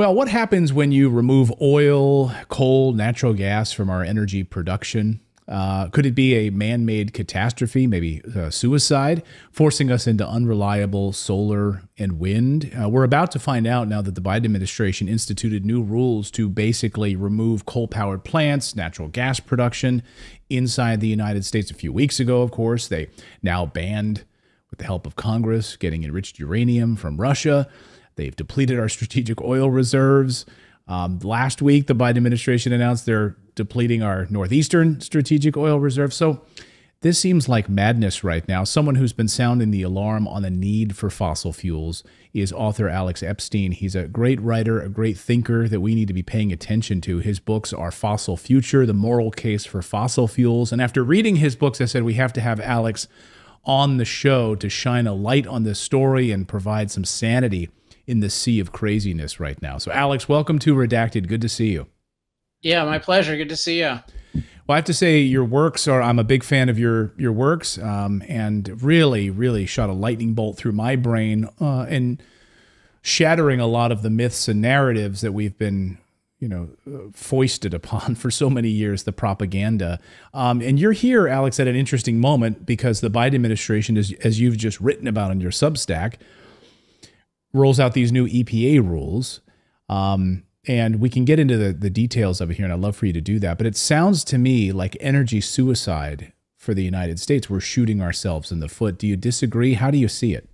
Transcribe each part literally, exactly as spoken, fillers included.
Well, what happens when you remove oil, coal, natural gas from our energy production? Uh, could it be a man-made catastrophe, maybe uh, suicide, forcing us into unreliable solar and wind? Uh, we're about to find out now that the Biden administration instituted new rules to basically remove coal-powered plants, natural gas production inside the United States. A few weeks ago, of course, they now banned, with the help of Congress, getting enriched uranium from Russia. They've depleted our strategic oil reserves. Um, last week, the Biden administration announced they're depleting our northeastern strategic oil reserve. So this seems like madness right now. Someone who's been sounding the alarm on the need for fossil fuels is author Alex Epstein. He's a great writer, a great thinker that we need to be paying attention to. His books are Fossil Future, The Moral Case for Fossil Fuels. And after reading his books, I said we have to have Alex on the show to shine a light on this story and provide some sanity in the sea of craziness right now. So Alex, welcome to Redacted. Good to see you. Yeah, my pleasure. Good to see you. Well, I have to say your works are, I'm a big fan of your your works, um, and really, really shot a lightning bolt through my brain uh, and shattering a lot of the myths and narratives that we've been, you know, foisted upon for so many years, the propaganda. Um, and you're here, Alex, at an interesting moment because the Biden administration, is, as you've just written about in your Substack, rolls out these new E P A rules. Um And we can get into the, the details of it here, and I'd love for you to do that. But it sounds to me like energy suicide for the United States. We're shooting ourselves in the foot. Do you disagree? How do you see it?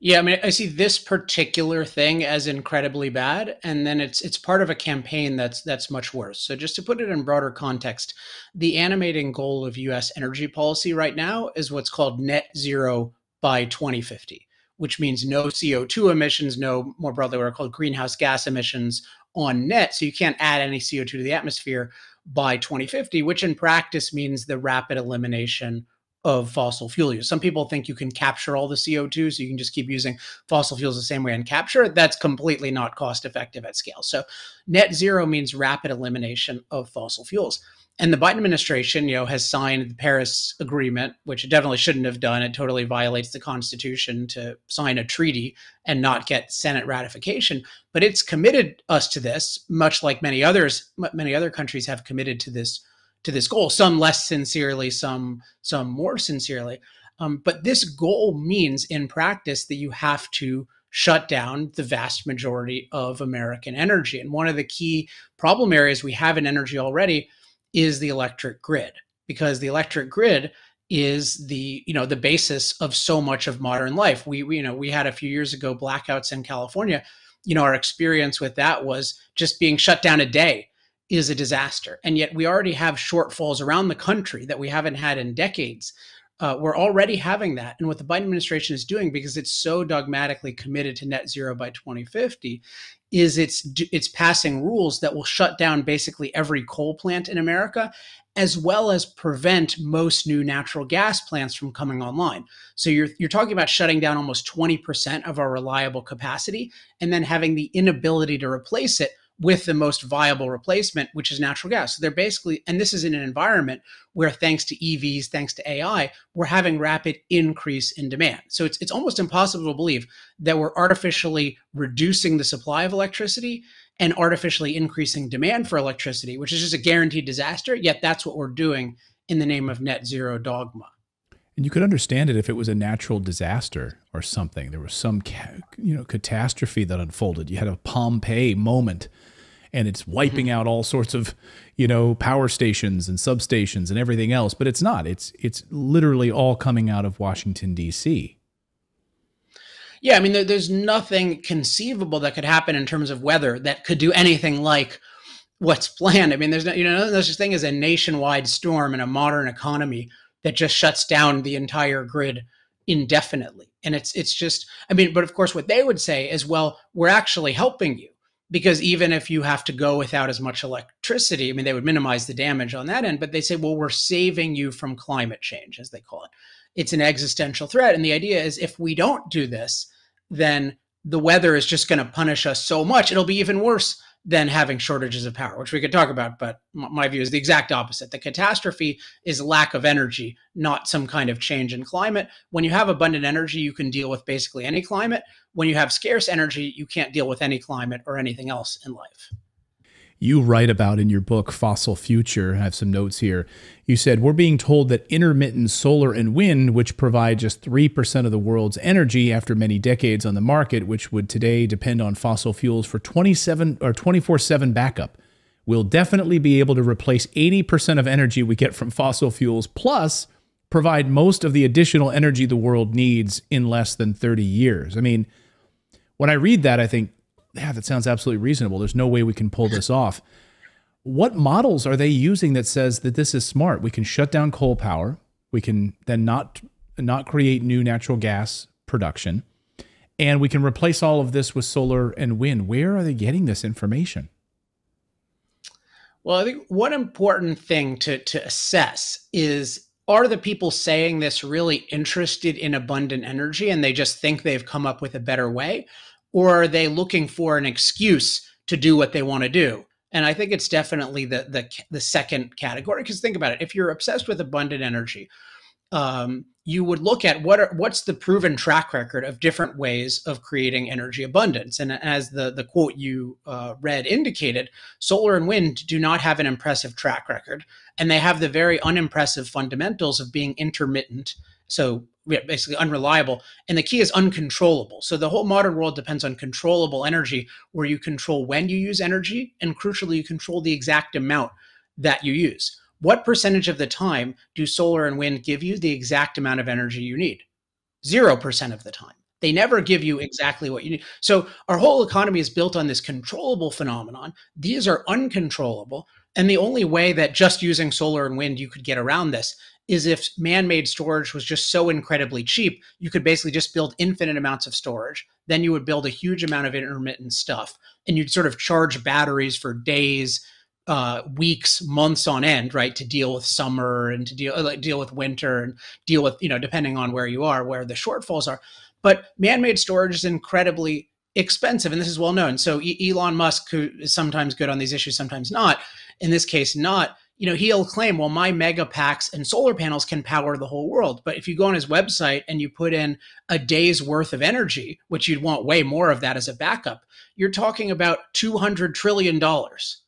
Yeah, I mean, I see this particular thing as incredibly bad, and then it's it's part of a campaign that's that's much worse. So just to put it in broader context, the animating goal of U S energy policy right now is what's called net zero by twenty fifty. Which means no C O two emissions, no, more broadly, what are called greenhouse gas emissions on net. So you can't add any C O two to the atmosphere by twenty fifty, which in practice means the rapid elimination of fossil fuel use. Some people think you can capture all the C O two, so you can just keep using fossil fuels the same way and capture it. That's completely not cost effective at scale. So net zero means rapid elimination of fossil fuels. And the Biden administration, you know, has signed the Paris Agreement, which it definitely shouldn't have done. It totally violates the Constitution to sign a treaty and not get Senate ratification. But it's committed us to this, much like many others, many other countries have committed to this to this goal. Some less sincerely, some some more sincerely. Um, but this goal means, in practice, that you have to shut down the vast majority of American energy. And one of the key problem areas we have in energy already is the electric grid, because the electric grid is the, you know, the basis of so much of modern life. We, we, you know, we had a few years ago blackouts in California. You know, our experience with that was just being shut down a day is a disaster. And yet we already have shortfalls around the country that we haven't had in decades. Uh, we're already having that. And what the Biden administration is doing, because it's so dogmatically committed to net zero by twenty fifty, is it's it's passing rules that will shut down basically every coal plant in America, as well as prevent most new natural gas plants from coming online. So you're, you're talking about shutting down almost twenty percent of our reliable capacity, and then having the inability to replace it with the most viable replacement, which is natural gas. So they're basically, and this is in an environment where, thanks to E Vs, thanks to A I, we're having rapid increase in demand. So it's, it's almost impossible to believe that we're artificially reducing the supply of electricity and artificially increasing demand for electricity, which is just a guaranteed disaster. Yet that's what we're doing in the name of net zero dogma. And you could understand it if it was a natural disaster or something. There was some, you know, catastrophe that unfolded. You had a Pompeii moment, and it's wiping mm-hmm. out all sorts of, you know, power stations and substations and everything else. But it's not. It's it's literally all coming out of Washington, D C Yeah, I mean, there, there's nothing conceivable that could happen in terms of weather that could do anything like what's planned. I mean, there's no, you know, no such thing as a nationwide storm in a modern economy that just shuts down the entire grid indefinitely. And it's it's just, I mean, but of course what they would say is, well, we're actually helping you, because even if you have to go without as much electricity, I mean, they would minimize the damage on that end, but they say, well, we're saving you from climate change, as they call it. It's an existential threat. And the idea is, if we don't do this, then the weather is just going to punish us so much, it'll be even worse than having shortages of power, which we could talk about, but my view is the exact opposite. The catastrophe is lack of energy, not some kind of change in climate. When you have abundant energy, you can deal with basically any climate. When you have scarce energy, you can't deal with any climate or anything else in life. You write about in your book, Fossil Future, I have some notes here. You said, we're being told that intermittent solar and wind, which provide just three percent of the world's energy after many decades on the market, which would today depend on fossil fuels for twenty-seven or twenty-four seven backup, will definitely be able to replace eighty percent of energy we get from fossil fuels, plus provide most of the additional energy the world needs in less than thirty years. I mean, when I read that, I think, yeah, that sounds absolutely reasonable. There's no way we can pull this off. What models are they using that says that this is smart? We can shut down coal power. We can then not, not create new natural gas production. And we can replace all of this with solar and wind. Where are they getting this information? Well, I think one important thing to, to assess is, are the people saying this really interested in abundant energy and they just think they've come up with a better way? Or are they looking for an excuse to do what they want to do? And I think it's definitely the the, the second category, because think about it. If you're obsessed with abundant energy, um, you would look at what are, what's the proven track record of different ways of creating energy abundance. And as the, the quote you uh, read indicated, solar and wind do not have an impressive track record, and they have the very unimpressive fundamentals of being intermittent. So basically unreliable. And the key is uncontrollable. So the whole modern world depends on controllable energy, where you control when you use energy, and crucially, you control the exact amount that you use. What percentage of the time do solar and wind give you the exact amount of energy you need? Zero percent of the time. They never give you exactly what you need. So our whole economy is built on this controllable phenomenon. These are uncontrollable. And the only way that just using solar and wind you could get around this is if man-made storage was just so incredibly cheap, you could basically just build infinite amounts of storage. Then you would build a huge amount of intermittent stuff, and you'd sort of charge batteries for days, uh, weeks, months on end, right, to deal with summer and to deal like, deal with winter and deal with, you know, depending on where you are, where the shortfalls are. But man-made storage is incredibly expensive, and this is well known. So e- Elon Musk, who is sometimes good on these issues, sometimes not, in this case not, you know, he'll claim, well, my mega packs and solar panels can power the whole world. But if you go on his website and you put in a day's worth of energy, which you'd want way more of that as a backup, you're talking about two hundred trillion dollars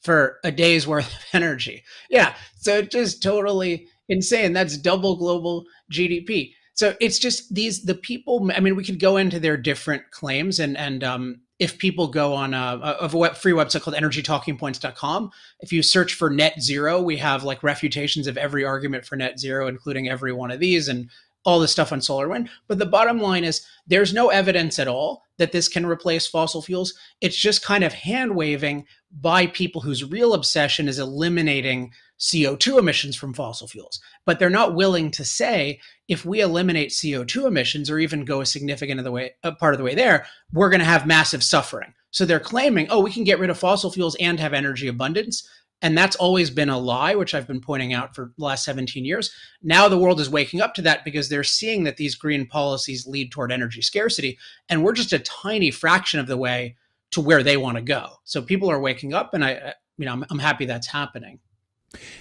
for a day's worth of energy. Yeah, so just totally insane. That's double global G D P. So it's just these, the people, I mean, we could go into their different claims and, and, um, if people go on a, a free website called energy talking points dot com, if you search for net zero, we have like refutations of every argument for net zero, including every one of these and all this stuff on solar wind. But the bottom line is there's no evidence at all that this can replace fossil fuels. It's just kind of hand waving by people whose real obsession is eliminating C O two emissions from fossil fuels. But they're not willing to say, if we eliminate C O two emissions or even go a significant of the way, a part of the way there, we're going to have massive suffering. So they're claiming, oh, we can get rid of fossil fuels and have energy abundance. And that's always been a lie, which I've been pointing out for the last seventeen years. Now the world is waking up to that because they're seeing that these green policies lead toward energy scarcity. And we're just a tiny fraction of the way to where they want to go. So people are waking up, and I, you know, I'm, I'm happy that's happening.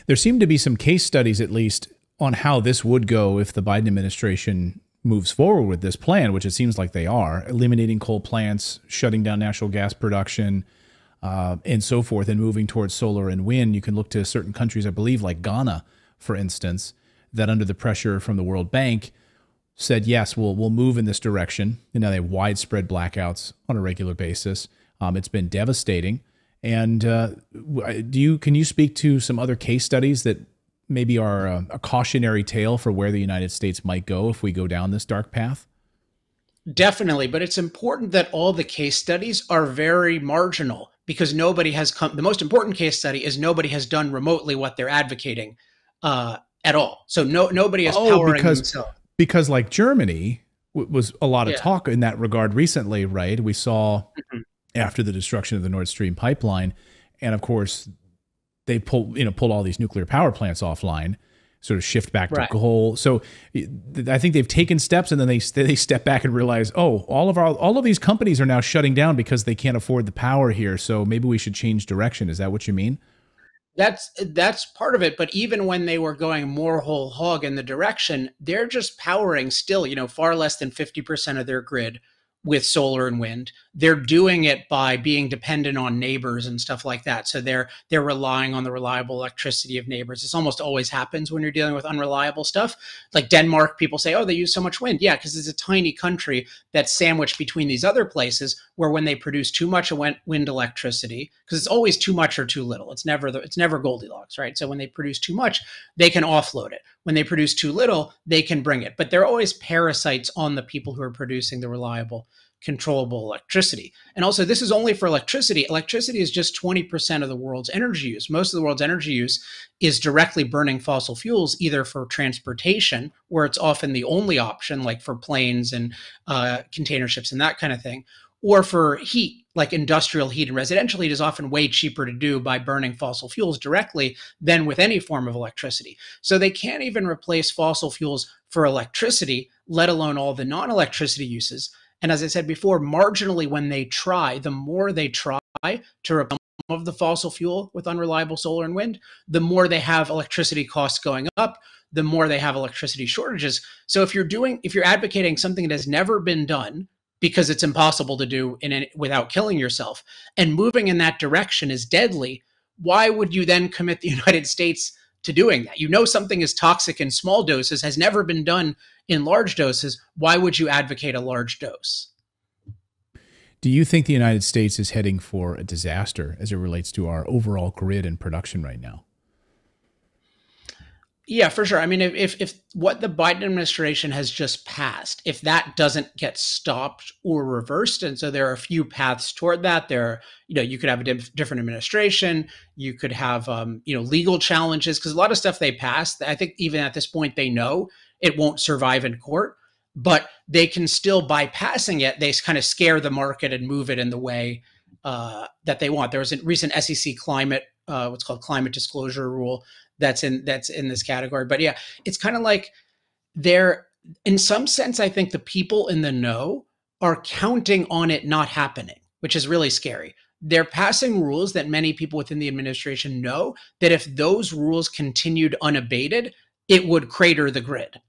There seem to be some case studies, at least, on how this would go if the Biden administration moves forward with this plan, which it seems like they are, eliminating coal plants, shutting down natural gas production, uh, and so forth, and moving towards solar and wind. You can look to certain countries, I believe, like Ghana, for instance, that under the pressure from the World Bank said, yes, we'll, we'll move in this direction. And now they have widespread blackouts on a regular basis. Um, it's been devastating. And uh, do you can you speak to some other case studies that maybe are a, a cautionary tale for where the United States might go if we go down this dark path? Definitely. But it's important that all the case studies are very marginal, because nobody has come. The most important case study is nobody has done remotely what they're advocating uh, at all. So no, nobody is oh, powering because, themselves. Because like Germany w was a lot of yeah. talk in that regard recently, right? We saw... Mm-hmm. After the destruction of the Nord Stream pipeline, and of course, they pulled you know pulled all these nuclear power plants offline. sort of shift back right. to coal. So I think they've taken steps, and then they they step back and realize, oh, all of our all of these companies are now shutting down because they can't afford the power here. So maybe we should change direction. Is that what you mean? That's that's part of it. But even when they were going more whole hog in the direction, they're just powering still, you know, far less than fifty percent of their grid with solar and wind. They're doing it by being dependent on neighbors and stuff like that. So they're they're relying on the reliable electricity of neighbors. This almost always happens when you're dealing with unreliable stuff. Like Denmark, people say, oh, they use so much wind. Yeah, because it's a tiny country that's sandwiched between these other places where when they produce too much wind electricity, because it's always too much or too little. It's never, the, it's never Goldilocks, right? So when they produce too much, they can offload it. When they produce too little, they can bring it. But they're always parasites on the people who are producing the reliable, controllable electricity. And also, this is only for electricity. Electricity is just twenty percent of the world's energy use. Most of the world's energy use is directly burning fossil fuels, either for transportation, where it's often the only option, like for planes and uh, container ships and that kind of thing, or for heat, like industrial heat and residential heat is often way cheaper to do by burning fossil fuels directly than with any form of electricity. So they can't even replace fossil fuels for electricity, let alone all the non-electricity uses. And as I said before, marginally when they try, the more they try to replace some of the fossil fuel with unreliable solar and wind, the more they have electricity costs going up, the more they have electricity shortages. So if you're doing, if you're advocating something that has never been done, because it's impossible to do in any, without killing yourself, and moving in that direction is deadly, why would you then commit the United States to doing that? You know something is toxic in small doses, has never been done in large doses. Why would you advocate a large dose? Do you think the United States is heading for a disaster as it relates to our overall grid and production right now? Yeah, for sure. I mean, if, if if what the Biden administration has just passed, if that doesn't get stopped or reversed, and so there are a few paths toward that. There are, you know, you could have a diff different administration. You could have, um, you know, legal challenges, because a lot of stuff they passed, I think even at this point, they know it won't survive in court, but they can still, by passing it, they kind of scare the market and move it in the way uh, that they want. There was a recent S E C climate, uh, what's called climate disclosure rule, that's in that's in this category. But yeah, it's kind of like they're, in some sense, I think the people in the know are counting on it not happening, which is really scary. They're passing rules that many people within the administration know that if those rules continued unabated, it would crater the grid.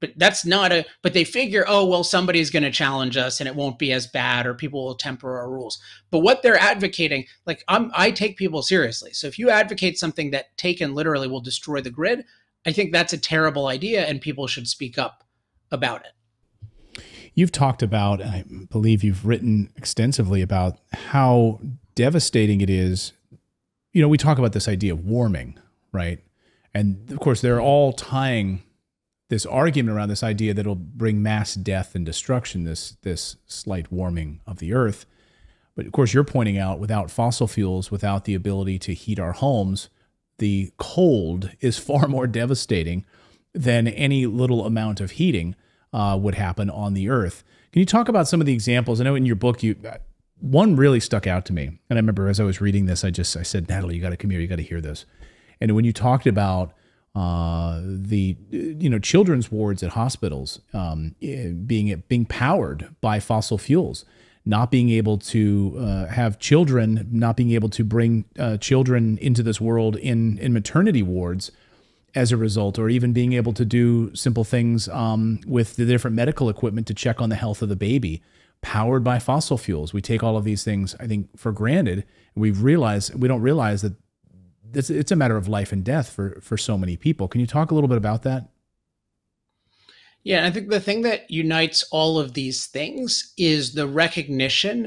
But that's not a, but they figure, oh, well, somebody's going to challenge us and it won't be as bad, or people will temper our rules. But what they're advocating, like I'm, I take people seriously. So if you advocate something that taken literally will destroy the grid, I think that's a terrible idea and people should speak up about it. You've talked about, and I believe you've written extensively about how devastating it is. You know, we talk about this idea of warming, right? And of course, they're all tying this argument around this idea that it'll bring mass death and destruction, this, this slight warming of the earth. But of course, you're pointing out without fossil fuels, without the ability to heat our homes, the cold is far more devastating than any little amount of heating uh, would happen on the earth. Can you talk about some of the examples? I know in your book, you one really stuck out to me. And I remember as I was reading this, I just I said, Natalie, you got to come here. You got to hear this. And when you talked about Uh, the, you know, children's wards at hospitals um, being being powered by fossil fuels, not being able to uh, have children, not being able to bring uh, children into this world in, in maternity wards as a result, or even being able to do simple things um, with the different medical equipment to check on the health of the baby, powered by fossil fuels. We take all of these things, I think, for granted. We realize, we don't realize that It's, it's a matter of life and death for, for so many people. Can you talk a little bit about that? Yeah, I think the thing that unites all of these things is the recognition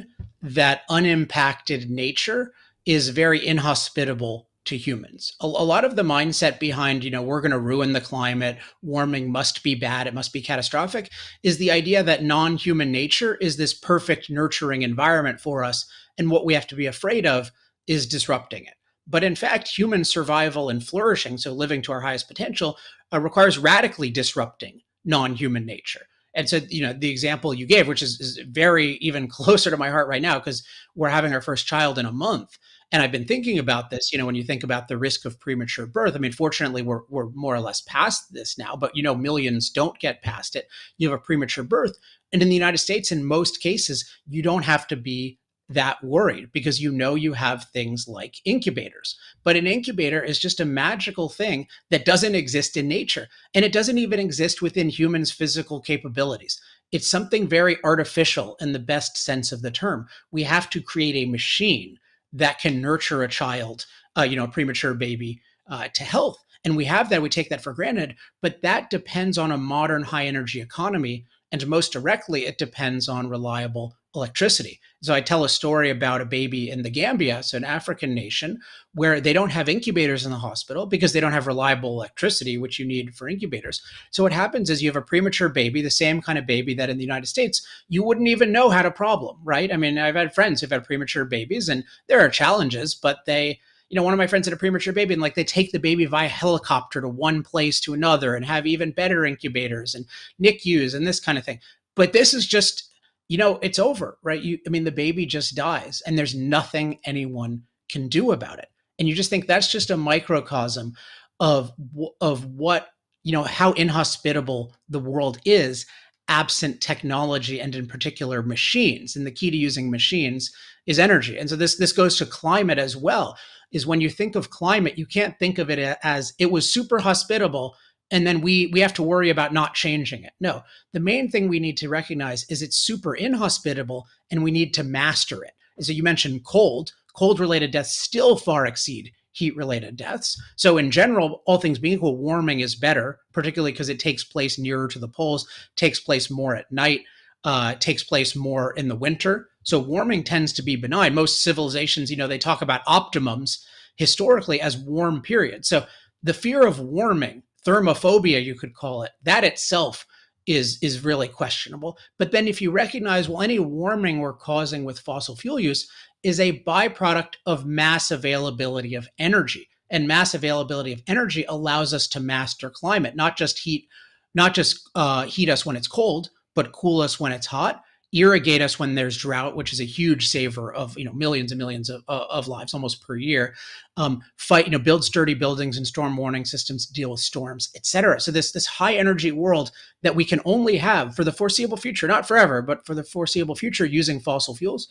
that unimpacted nature is very inhospitable to humans. A, a lot of the mindset behind, you know, we're going to ruin the climate, warming must be bad, it must be catastrophic, is the idea that non-human nature is this perfect nurturing environment for us. And what we have to be afraid of is disrupting it. But in fact, human survival and flourishing, so living to our highest potential, uh, requires radically disrupting non-human nature. And so, you know, the example you gave, which is, is very even closer to my heart right now, because we're having our first child in a month. And I've been thinking about this, you know, when you think about the risk of premature birth, I mean, fortunately, we're, we're more or less past this now, but, you know, millions don't get past it. You have a premature birth. And in the United States, in most cases, you don't have to be that worried because you know you have things like incubators. But an incubator is just a magical thing that doesn't exist in nature. And it doesn't even exist within humans' physical capabilities. It's something very artificial in the best sense of the term. We have to create a machine that can nurture a child, uh, you know, a premature baby uh, to health. And we have that, we take that for granted, but that depends on a modern high energy economy. And most directly, it depends on reliable electricity. So I tell a story about a baby in the Gambia, so an African nation, where they don't have incubators in the hospital because they don't have reliable electricity, which you need for incubators. So what happens is you have a premature baby, the same kind of baby that in the United States, you wouldn't even know had a problem, right? I mean, I've had friends who've had premature babies and there are challenges, but they, you know, one of my friends had a premature baby and like they take the baby via helicopter to one place to another and have even better incubators and N I C Us and this kind of thing. But this is just, you know, it's over, right? You, I mean, the baby just dies and there's nothing anyone can do about it. And you just think that's just a microcosm of, of what, you know, how inhospitable the world is absent technology and in particular machines. And the key to using machines is energy. And so this, this goes to climate as well, is when you think of climate, you can't think of it as it was super hospitable and then we we have to worry about not changing it. No, the main thing we need to recognize is it's super inhospitable and we need to master it. And so you mentioned cold, cold related deaths still far exceed heat related deaths. So in general, all things being equal, warming is better, particularly because it takes place nearer to the poles, takes place more at night, uh, takes place more in the winter. So warming tends to be benign. Most civilizations, you know, they talk about optimums historically as warm periods. So the fear of warming, thermophobia, you could call it, that itself is, is really questionable. But then if you recognize, well, any warming we're causing with fossil fuel use is a byproduct of mass availability of energy. And mass availability of energy allows us to master climate, not just heat, not just uh, heat us when it's cold, but cool us when it's hot, irrigate us when there's drought, which is a huge saver of, you know, millions and millions of, of lives almost per year, um, fight, you know, build sturdy buildings and storm warning systems, deal with storms, et cetera. So this, this high energy world that we can only have for the foreseeable future, not forever, but for the foreseeable future using fossil fuels,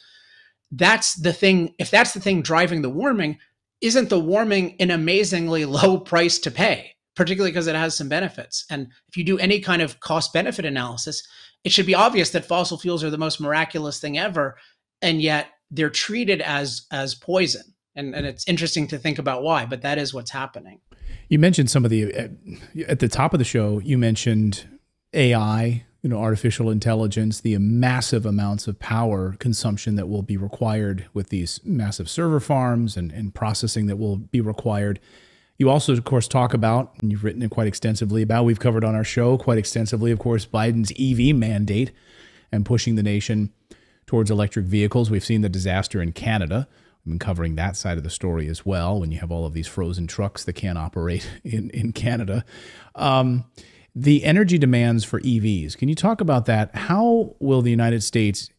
that's the thing. If that's the thing driving the warming, isn't the warming an amazingly low price to pay, particularly because it has some benefits? And if you do any kind of cost benefit analysis, it should be obvious that fossil fuels are the most miraculous thing ever, and yet they're treated as as poison. And, and it's interesting to think about why, but that is what's happening. You mentioned some of the, at the top of the show, you mentioned A I, you know, artificial intelligence, the massive amounts of power consumption that will be required with these massive server farms and, and processing that will be required. You also, of course, talk about, and you've written quite extensively about, we've covered on our show quite extensively, of course, Biden's E V mandate and pushing the nation towards electric vehicles. We've seen the disaster in Canada. I've been covering that side of the story as well, when you have all of these frozen trucks that can't operate in, in Canada. Um, the energy demands for E Vs, can you talk about that? How will the United States,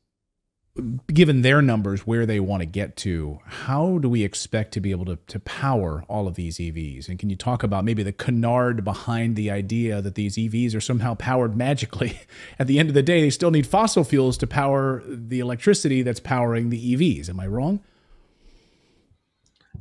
given their numbers, where they want to get to, how do we expect to be able to, to power all of these E Vs? And can you talk about maybe the canard behind the idea that these E Vs are somehow powered magically? At the end of the day, they still need fossil fuels to power the electricity that's powering the E Vs. Am I wrong?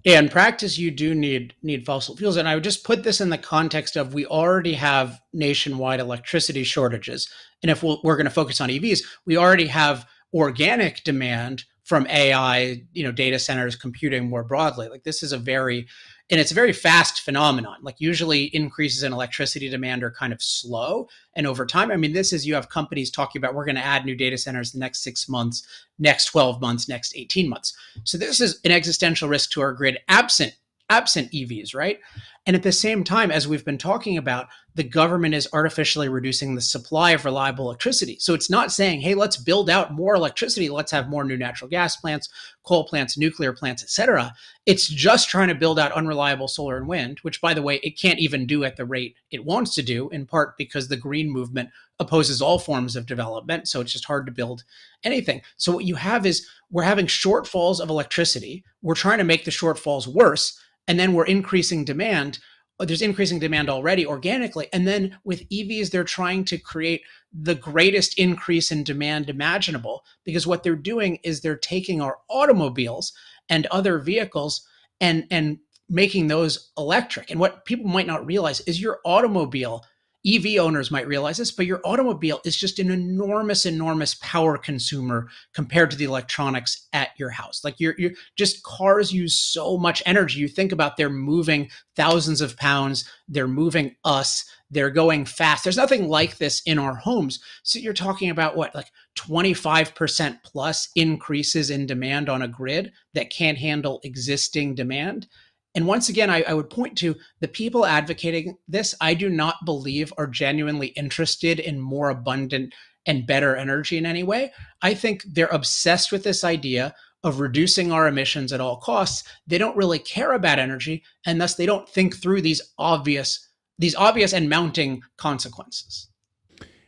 Yeah, in practice, you do need need fossil fuels. And I would just put this in the context of, we already have nationwide electricity shortages. And if we'll, we're going to focus on E Vs, we already have organic demand from A I, you know, data centers, computing more broadly. Like this is a very, and it's a very fast phenomenon. Like usually increases in electricity demand are kind of slow. And over time, I mean, this is, you have companies talking about, we're going to add new data centers the next six months, next twelve months, next eighteen months. So this is an existential risk to our grid absent, absent E Vs, right? And at the same time, as we've been talking about, the government is artificially reducing the supply of reliable electricity. So it's not saying, hey, let's build out more electricity. Let's have more new natural gas plants, coal plants, nuclear plants, et cetera. It's just trying to build out unreliable solar and wind, which, by the way, it can't even do at the rate it wants to do, in part because the green movement opposes all forms of development. So it's just hard to build anything. So what you have is we're having shortfalls of electricity. We're trying to make the shortfalls worse. And then we're increasing demand. There's increasing demand already organically. And then with E Vs, they're trying to create the greatest increase in demand imaginable, because what they're doing is they're taking our automobiles and other vehicles and, and making those electric. And what people might not realize is your automobile, E V owners might realize this, but your automobile is just an enormous, enormous power consumer compared to the electronics at your house. Like you're, you're just cars use so much energy. You think about they're moving thousands of pounds, they're moving us, they're going fast. There's nothing like this in our homes. So you're talking about what, like twenty-five percent plus increases in demand on a grid that can't handle existing demand. And once again, I, I would point to the people advocating this, I do not believe are genuinely interested in more abundant and better energy in any way. I think they're obsessed with this idea of reducing our emissions at all costs. They don't really care about energy, and thus they don't think through these obvious, these obvious and mounting consequences.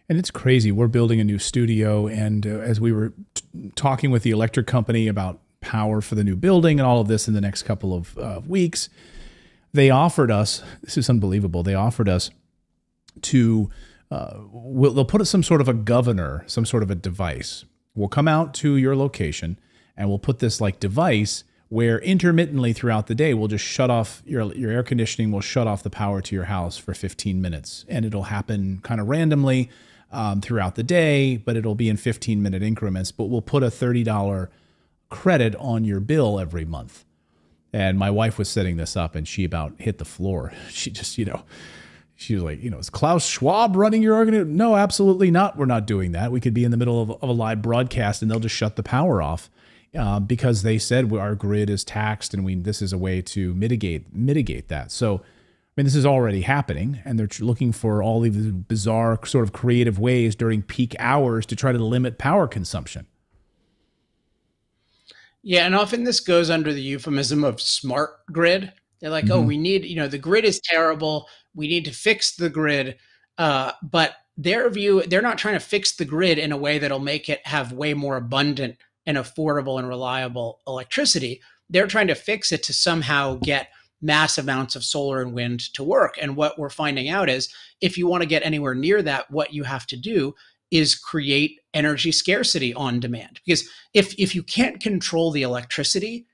And it's crazy. We're building a new studio, and uh, as we were t talking with the electric company about power for the new building and all of this in the next couple of uh, weeks, they offered us, this is unbelievable, they offered us to, uh, we'll, they'll put some sort of a governor, some sort of a device. We'll come out to your location and we'll put this like device where intermittently throughout the day, we'll just shut off your, your air conditioning, we'll shut off the power to your house for fifteen minutes, and it'll happen kind of randomly um, throughout the day, but it'll be in fifteen minute increments, but we'll put a thirty dollar credit on your bill every month. And my wife was setting this up, and she about hit the floor. She just, you know, she was like, you know, is Klaus Schwab running your organization? No, absolutely not. We're not doing that. We could be in the middle of, of a live broadcast and they'll just shut the power off uh, because they said our grid is taxed, and we, this is a way to mitigate, mitigate that. So, I mean, this is already happening, and they're looking for all these bizarre sort of creative ways during peak hours to try to limit power consumption. Yeah, and often this goes under the euphemism of smart grid. They're like, mm-hmm. oh, we need, you know, the grid is terrible. We need to fix the grid. Uh, but their view, they're not trying to fix the grid in a way that'll make it have way more abundant and affordable and reliable electricity. They're trying to fix it to somehow get mass amounts of solar and wind to work. And what we're finding out is if you want to get anywhere near that, what you have to do is create energy scarcity on demand. Because if, if you can't control the electricity,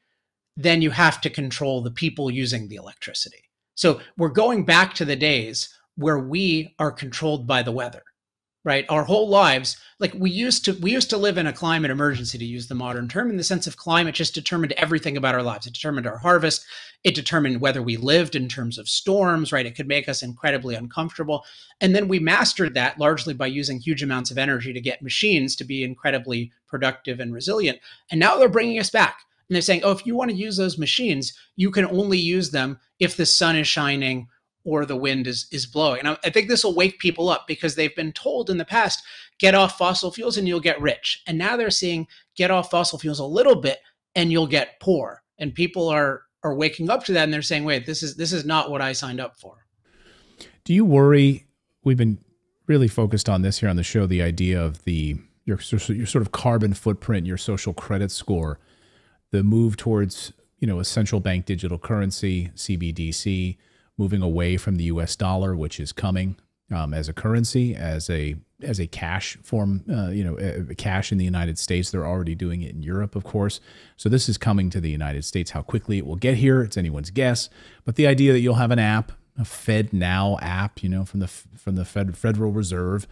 then you have to control the people using the electricity. So we're going back to the days where we are controlled by the weather, right? Our whole lives, like we used to, we used to live in a climate emergency, to use the modern term, in the sense of climate just determined everything about our lives. It determined our harvest. It determined whether we lived in terms of storms, right? It could make us incredibly uncomfortable. And then we mastered that largely by using huge amounts of energy to get machines to be incredibly productive and resilient. And now they're bringing us back. And they're saying, oh, if you want to use those machines, you can only use them if the sun is shining or the wind is, is blowing. And I, I think this will wake people up, because they've been told in the past, get off fossil fuels and you'll get rich. And now they're seeing, get off fossil fuels a little bit and you'll get poor. And people are, are waking up to that, and they're saying, wait, this is, this is not what I signed up for. Do you worry, we've been really focused on this here on the show, the idea of the your, your sort of carbon footprint, your social credit score, the move towards, you know, a central bank digital currency, C B D C, moving away from the U S dollar, which is coming um, as a currency, as a as a cash form, uh, you know, uh, cash in the United States. They're already doing it in Europe, of course. So this is coming to the United States. How quickly it will get here, it's anyone's guess. But the idea that you'll have an app, a FedNow app, you know, from the from the Fed, Federal Reserve,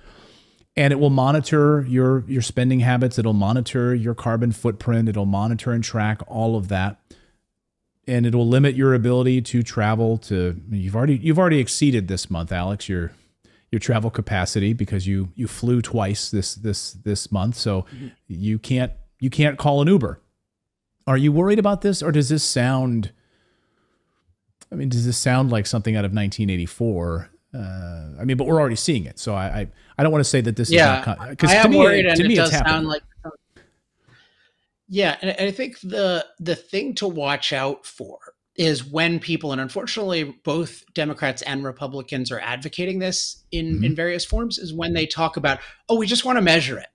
and it will monitor your your spending habits. It'll monitor your carbon footprint. It'll monitor and track all of that. And it will limit your ability to travel to, you've already, you've already exceeded this month, Alex, your, your travel capacity, because you, you flew twice this, this, this month. So mm-hmm. you can't, you can't call an Uber. Are you worried about this, or does this sound I mean, does this sound like something out of nineteen eighty-four? Uh, I mean, but we're already seeing it. So I, I, I don't want to say that this yeah, is not, because to me, worried, it, to me it does it's happening. Sound like, yeah. And I think the, the thing to watch out for is when people, and unfortunately both Democrats and Republicans are advocating this in, mm-hmm. in various forms, is when they talk about, oh, we just want to measure it,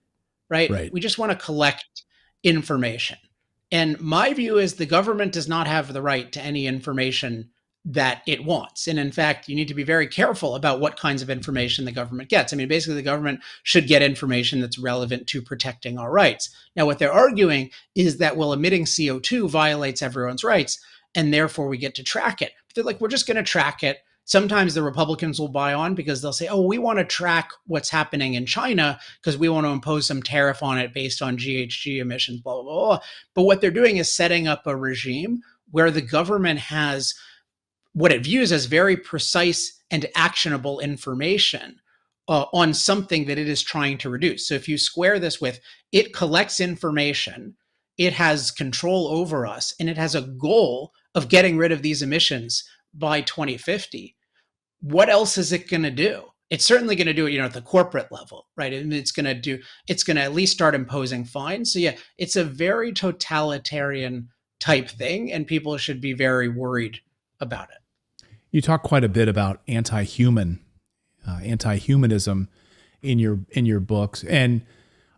right? right? We just want to collect information. And my view is the government does not have the right to any information that it wants. And in fact, you need to be very careful about what kinds of information the government gets. I mean, basically the government should get information that's relevant to protecting our rights. Now, what they're arguing is that, well, emitting C O two violates everyone's rights, and therefore we get to track it. But they're like, we're just going to track it. Sometimes the Republicans will buy on because they'll say, oh, we want to track what's happening in China because we want to impose some tariff on it based on G H G emissions, blah, blah, blah. But what they're doing is setting up a regime where the government has what it views as very precise and actionable information uh, on something that it is trying to reduce. So if you square this with, it collects information, it has control over us, and it has a goal of getting rid of these emissions by twenty fifty. What else is it going to do? It's certainly going to do it, you know, at the corporate level, right? And it's going to do, it's going to at least start imposing fines. So yeah, it's a very totalitarian type thing, and people should be very worried about it. You talk quite a bit about anti-human, uh, anti-humanism in your in your books, and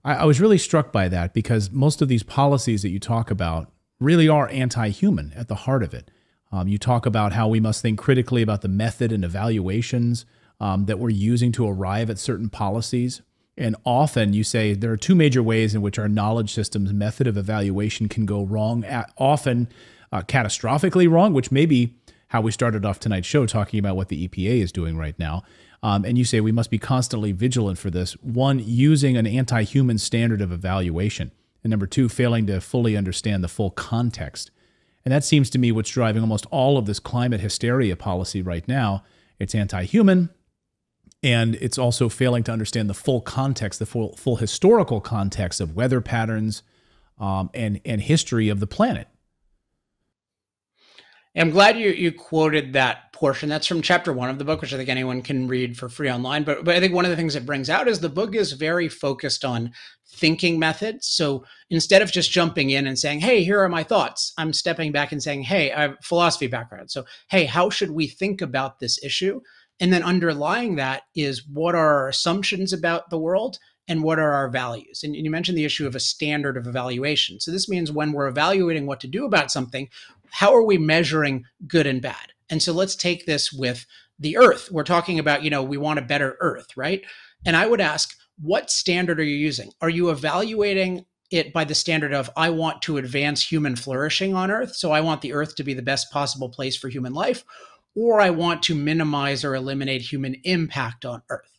I, I was really struck by that because most of these policies that you talk about really are anti-human at the heart of it. Um, you talk about how we must think critically about the method and evaluations um, that we're using to arrive at certain policies. And often you say there are two major ways in which our knowledge system's method of evaluation can go wrong, at, often uh, catastrophically wrong, which may be how we started off tonight's show talking about what the E P A is doing right now. Um, and you say we must be constantly vigilant for this. One, using an anti-human standard of evaluation. And number two, failing to fully understand the full context. And that seems to me what's driving almost all of this climate hysteria policy right now. It's anti-human, and it's also failing to understand the full context, the full, full historical context of weather patterns um, and, and history of the planet. I'm glad you, you quoted that portion. That's from chapter one of the book, which I think anyone can read for free online. But, but I think one of the things it brings out is the book is very focused on thinking methods. So instead of just jumping in and saying, hey, here are my thoughts, I'm stepping back and saying, hey, I have a philosophy background. So, hey, how should we think about this issue? And then underlying that is, what are our assumptions about the world? And what are our values? And you mentioned the issue of a standard of evaluation. So this means when we're evaluating what to do about something, how are we measuring good and bad? And so let's take this with the earth. We're talking about, you know, we want a better earth, right? And I would ask, what standard are you using? Are you evaluating it by the standard of, I want to advance human flourishing on earth, so I want the earth to be the best possible place for human life, or I want to minimize or eliminate human impact on earth?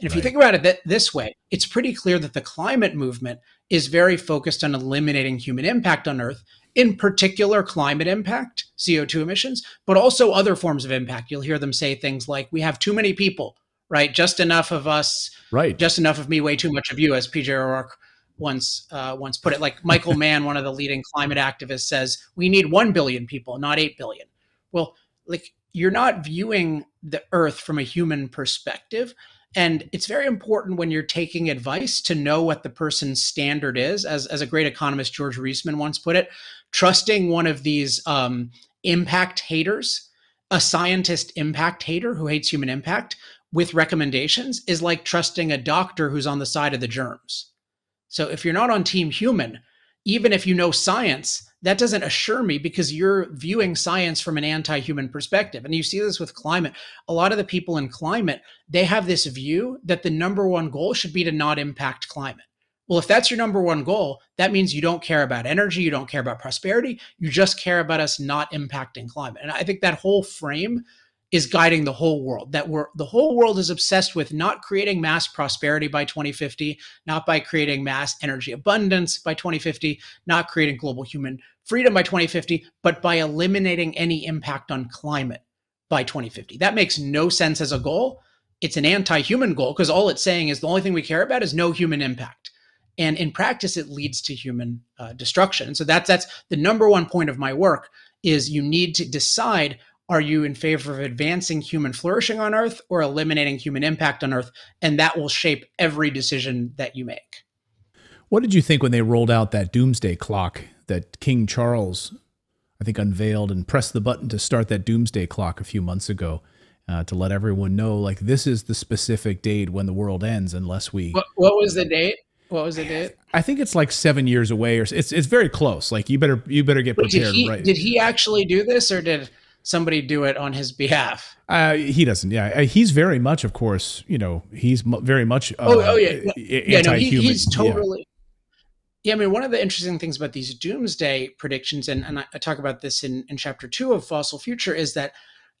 And if right. you think about it th this way, it's pretty clear that the climate movement is very focused on eliminating human impact on Earth, in particular climate impact, C O two emissions, but also other forms of impact. You'll hear them say things like, we have too many people, right? Just enough of us, right? Just enough of me, way too much of you, as P J O'Rourke once, uh, once put it. Like Michael Mann, one of the leading climate activists, says, we need one billion people, not eight billion. Well, like, you're not viewing the Earth from a human perspective. And it's very important when you're taking advice to know what the person's standard is. As, as a great economist, George Reisman, once put it, trusting one of these um, impact haters, a scientist impact hater who hates human impact, with recommendations is like trusting a doctor who's on the side of the germs. So if you're not on team human, even if you know science, that doesn't assure me, because you're viewing science from an anti-human perspective. And you see this with climate. A lot of the people in climate, they have this view that the number one goal should be to not impact climate. Well, if that's your number one goal, that means you don't care about energy, you don't care about prosperity, you just care about us not impacting climate. And I think that whole frame is guiding the whole world, that we're, the whole world is obsessed with not creating mass prosperity by twenty fifty, not by creating mass energy abundance by twenty fifty, not creating global human freedom by twenty fifty, but by eliminating any impact on climate by twenty fifty. That makes no sense as a goal. It's an anti-human goal, because all it's saying is the only thing we care about is no human impact. And in practice, it leads to human uh, destruction. And so that's, that's the number one point of my work, is you need to decide, Are you in favor of advancing human flourishing on Earth or eliminating human impact on Earth? And that will shape every decision that you make. What did you think when they rolled out that doomsday clock that King Charles, I think, unveiled and pressed the button to start that doomsday clock a few months ago uh, to let everyone know, like, this is the specific date when the world ends unless we... What, what was the date? What was the date? I think it's like seven years away, or it's it's very close. Like, you better you better get prepared. Did he, right? Did he actually do this, or did somebody do it on his behalf? Uh, he doesn't. Yeah, he's very much, of course. You know, he's very much. Uh, oh, oh, yeah, no, yeah. No, he, he's totally. Yeah. yeah, I mean, one of the interesting things about these doomsday predictions, and and I talk about this in in chapter two of Fossil Future, is that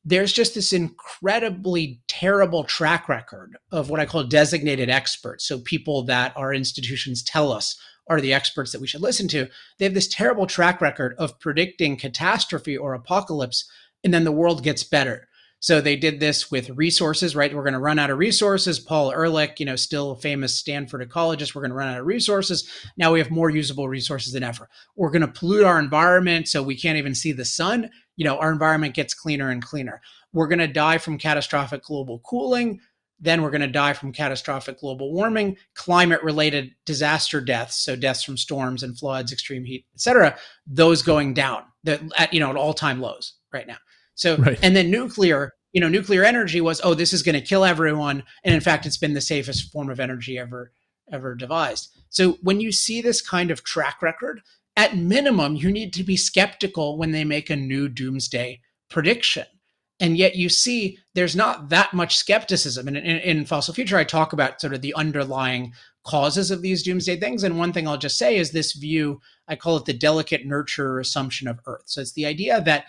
there's just this incredibly terrible track record of what I call designated experts. So people that our institutions tell us are the experts that we should listen to. They have this terrible track record of predicting catastrophe or apocalypse, and then the world gets better. So they did this with resources, right? We're going to run out of resources. Paul Ehrlich, you know, still a famous Stanford ecologist, we're going to run out of resources. Now we have more usable resources than ever. We're going to pollute our environment so we can't even see the sun. You know, our environment gets cleaner and cleaner. We're going to die from catastrophic global cooling. Then we're going to die from catastrophic global warming, climate-related disaster deaths, so deaths from storms and floods, extreme heat, et cetera, those going down at, you know, at all-time lows right now. So, right. And then nuclear, you know, nuclear energy was, oh, this is going to kill everyone. And in fact, it's been the safest form of energy ever, ever devised. So when you see this kind of track record, at minimum, you need to be skeptical when they make a new doomsday prediction. And yet you see there's not that much skepticism. And in, in, in Fossil Future, I talk about sort of the underlying causes of these doomsday things. And one thing I'll just say is this view, I call it the delicate nurturer assumption of Earth. So it's the idea that,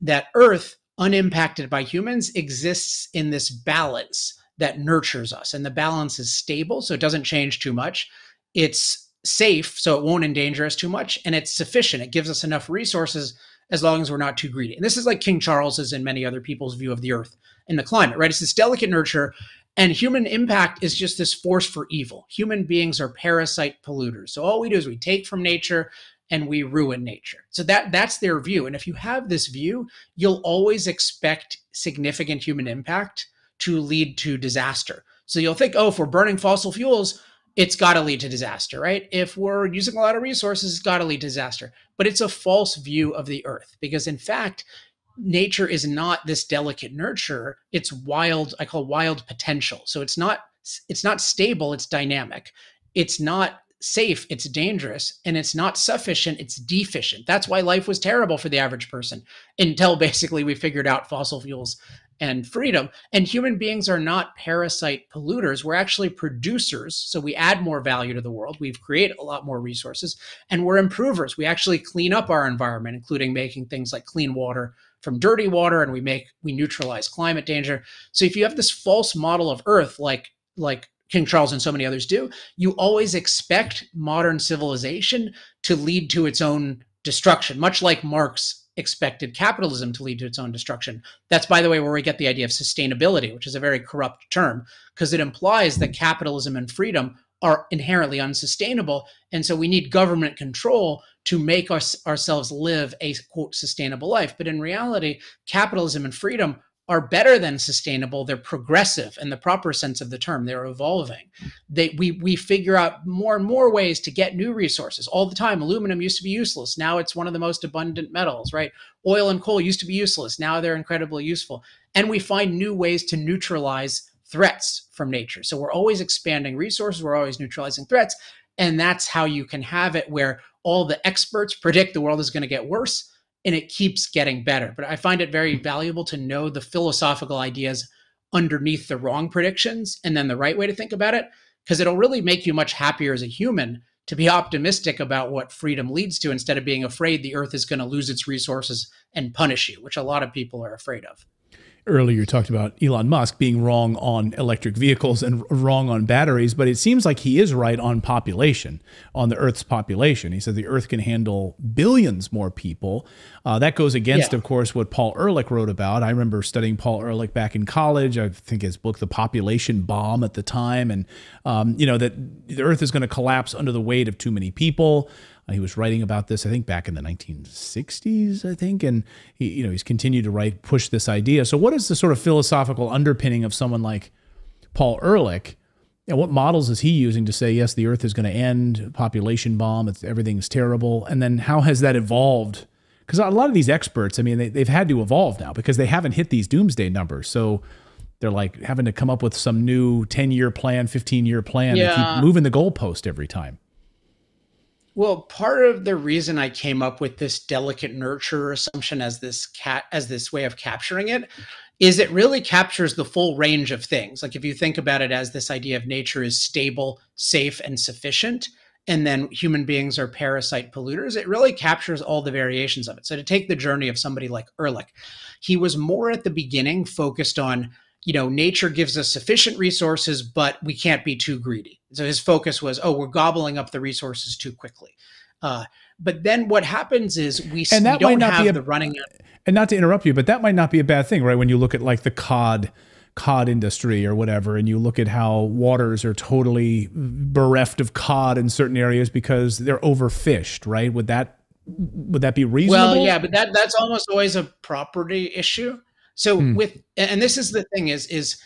that Earth, unimpacted by humans, exists in this balance that nurtures us. And the balance is stable, so it doesn't change too much. It's safe, so it won't endanger us too much, and it's sufficient. It gives us enough resources as long as we're not too greedy. And this is like King Charles's and many other people's view of the Earth and the climate, right? It's this delicate nurture, and human impact is just this force for evil. Human beings are parasite polluters. So all we do is we take from nature and we ruin nature. So that that's their view. And if you have this view, you'll always expect significant human impact to lead to disaster. So you'll think, oh, if we're burning fossil fuels, it's got to lead to disaster, right? If we're using a lot of resources, it's got to lead to disaster. But it's a false view of the Earth, because in fact, nature is not this delicate nurture. It's wild, I call wild potential. So it's not, it's not stable, it's dynamic. It's not safe, it's dangerous. And it's not sufficient, it's deficient. That's why life was terrible for the average person until basically we figured out fossil fuels and freedom. And human beings are not parasite polluters. We're actually producers. So we add more value to the world. We've created a lot more resources, and we're improvers. We actually clean up our environment, including making things like clean water from dirty water. And we make, we neutralize climate danger. So if you have this false model of Earth, like, like King Charles and so many others do, you always expect modern civilization to lead to its own destruction, much like Marx expected capitalism to lead to its own destruction. That's, by the way, where we get the idea of sustainability, which is a very corrupt term, because it implies that capitalism and freedom are inherently unsustainable. And so we need government control to make us, ourselves live a, quote, sustainable life. But in reality, capitalism and freedom are better than sustainable. They're progressive in the proper sense of the term. They're evolving. They, we, we figure out more and more ways to get new resources all the time. Aluminum used to be useless. Now it's one of the most abundant metals, right? Oil and coal used to be useless. Now they're incredibly useful. And we find new ways to neutralize threats from nature. So we're always expanding resources. We're always neutralizing threats. And that's how you can have it where all the experts predict the world is going to get worse, and it keeps getting better. But I find it very valuable to know the philosophical ideas underneath the wrong predictions and then the right way to think about it, because it'll really make you much happier as a human to be optimistic about what freedom leads to instead of being afraid the Earth is going to lose its resources and punish you, which a lot of people are afraid of. Earlier, you talked about Elon Musk being wrong on electric vehicles and wrong on batteries, but it seems like he is right on population, on the Earth's population. He said the Earth can handle billions more people. Uh, that goes against, yeah. of course, what Paul Ehrlich wrote about. I remember studying Paul Ehrlich back in college. I think his book, The Population Bomb, at the time, and um, you know that the Earth is going to collapse under the weight of too many people. Uh, he was writing about this, I think, back in the nineteen sixties, I think, and he, you know, he's continued to write, push this idea. So what is the sort of philosophical underpinning of someone like Paul Ehrlich? And what models is he using to say, yes, the Earth is going to end, population bomb, it's, everything's terrible? And then how has that evolved? Because a lot of these experts, I mean, they, they've had to evolve now because they haven't hit these doomsday numbers. So they're like having to come up with some new ten-year plan, fifteen-year plan. Yeah. They keep moving the goalpost every time. Well, part of the reason I came up with this delicate nurture assumption as this cat as this way of capturing it is it really captures the full range of things. Like if you think about it as this idea of nature is stable, safe, and sufficient, and then human beings are parasite polluters, it really captures all the variations of it. So to take the journey of somebody like Ehrlich, he was more at the beginning focused on, you know, nature gives us sufficient resources, but we can't be too greedy. So his focus was, oh, we're gobbling up the resources too quickly. Uh, but then what happens is we, and that we don't might not have be a, the running. And not to interrupt you, but that might not be a bad thing, right? When you look at like the cod cod industry or whatever, and you look at how waters are totally bereft of cod in certain areas because they're overfished, right? Would that, would that be reasonable? Well, yeah, but that, that's almost always a property issue. So hmm. with, and this is the thing is, is,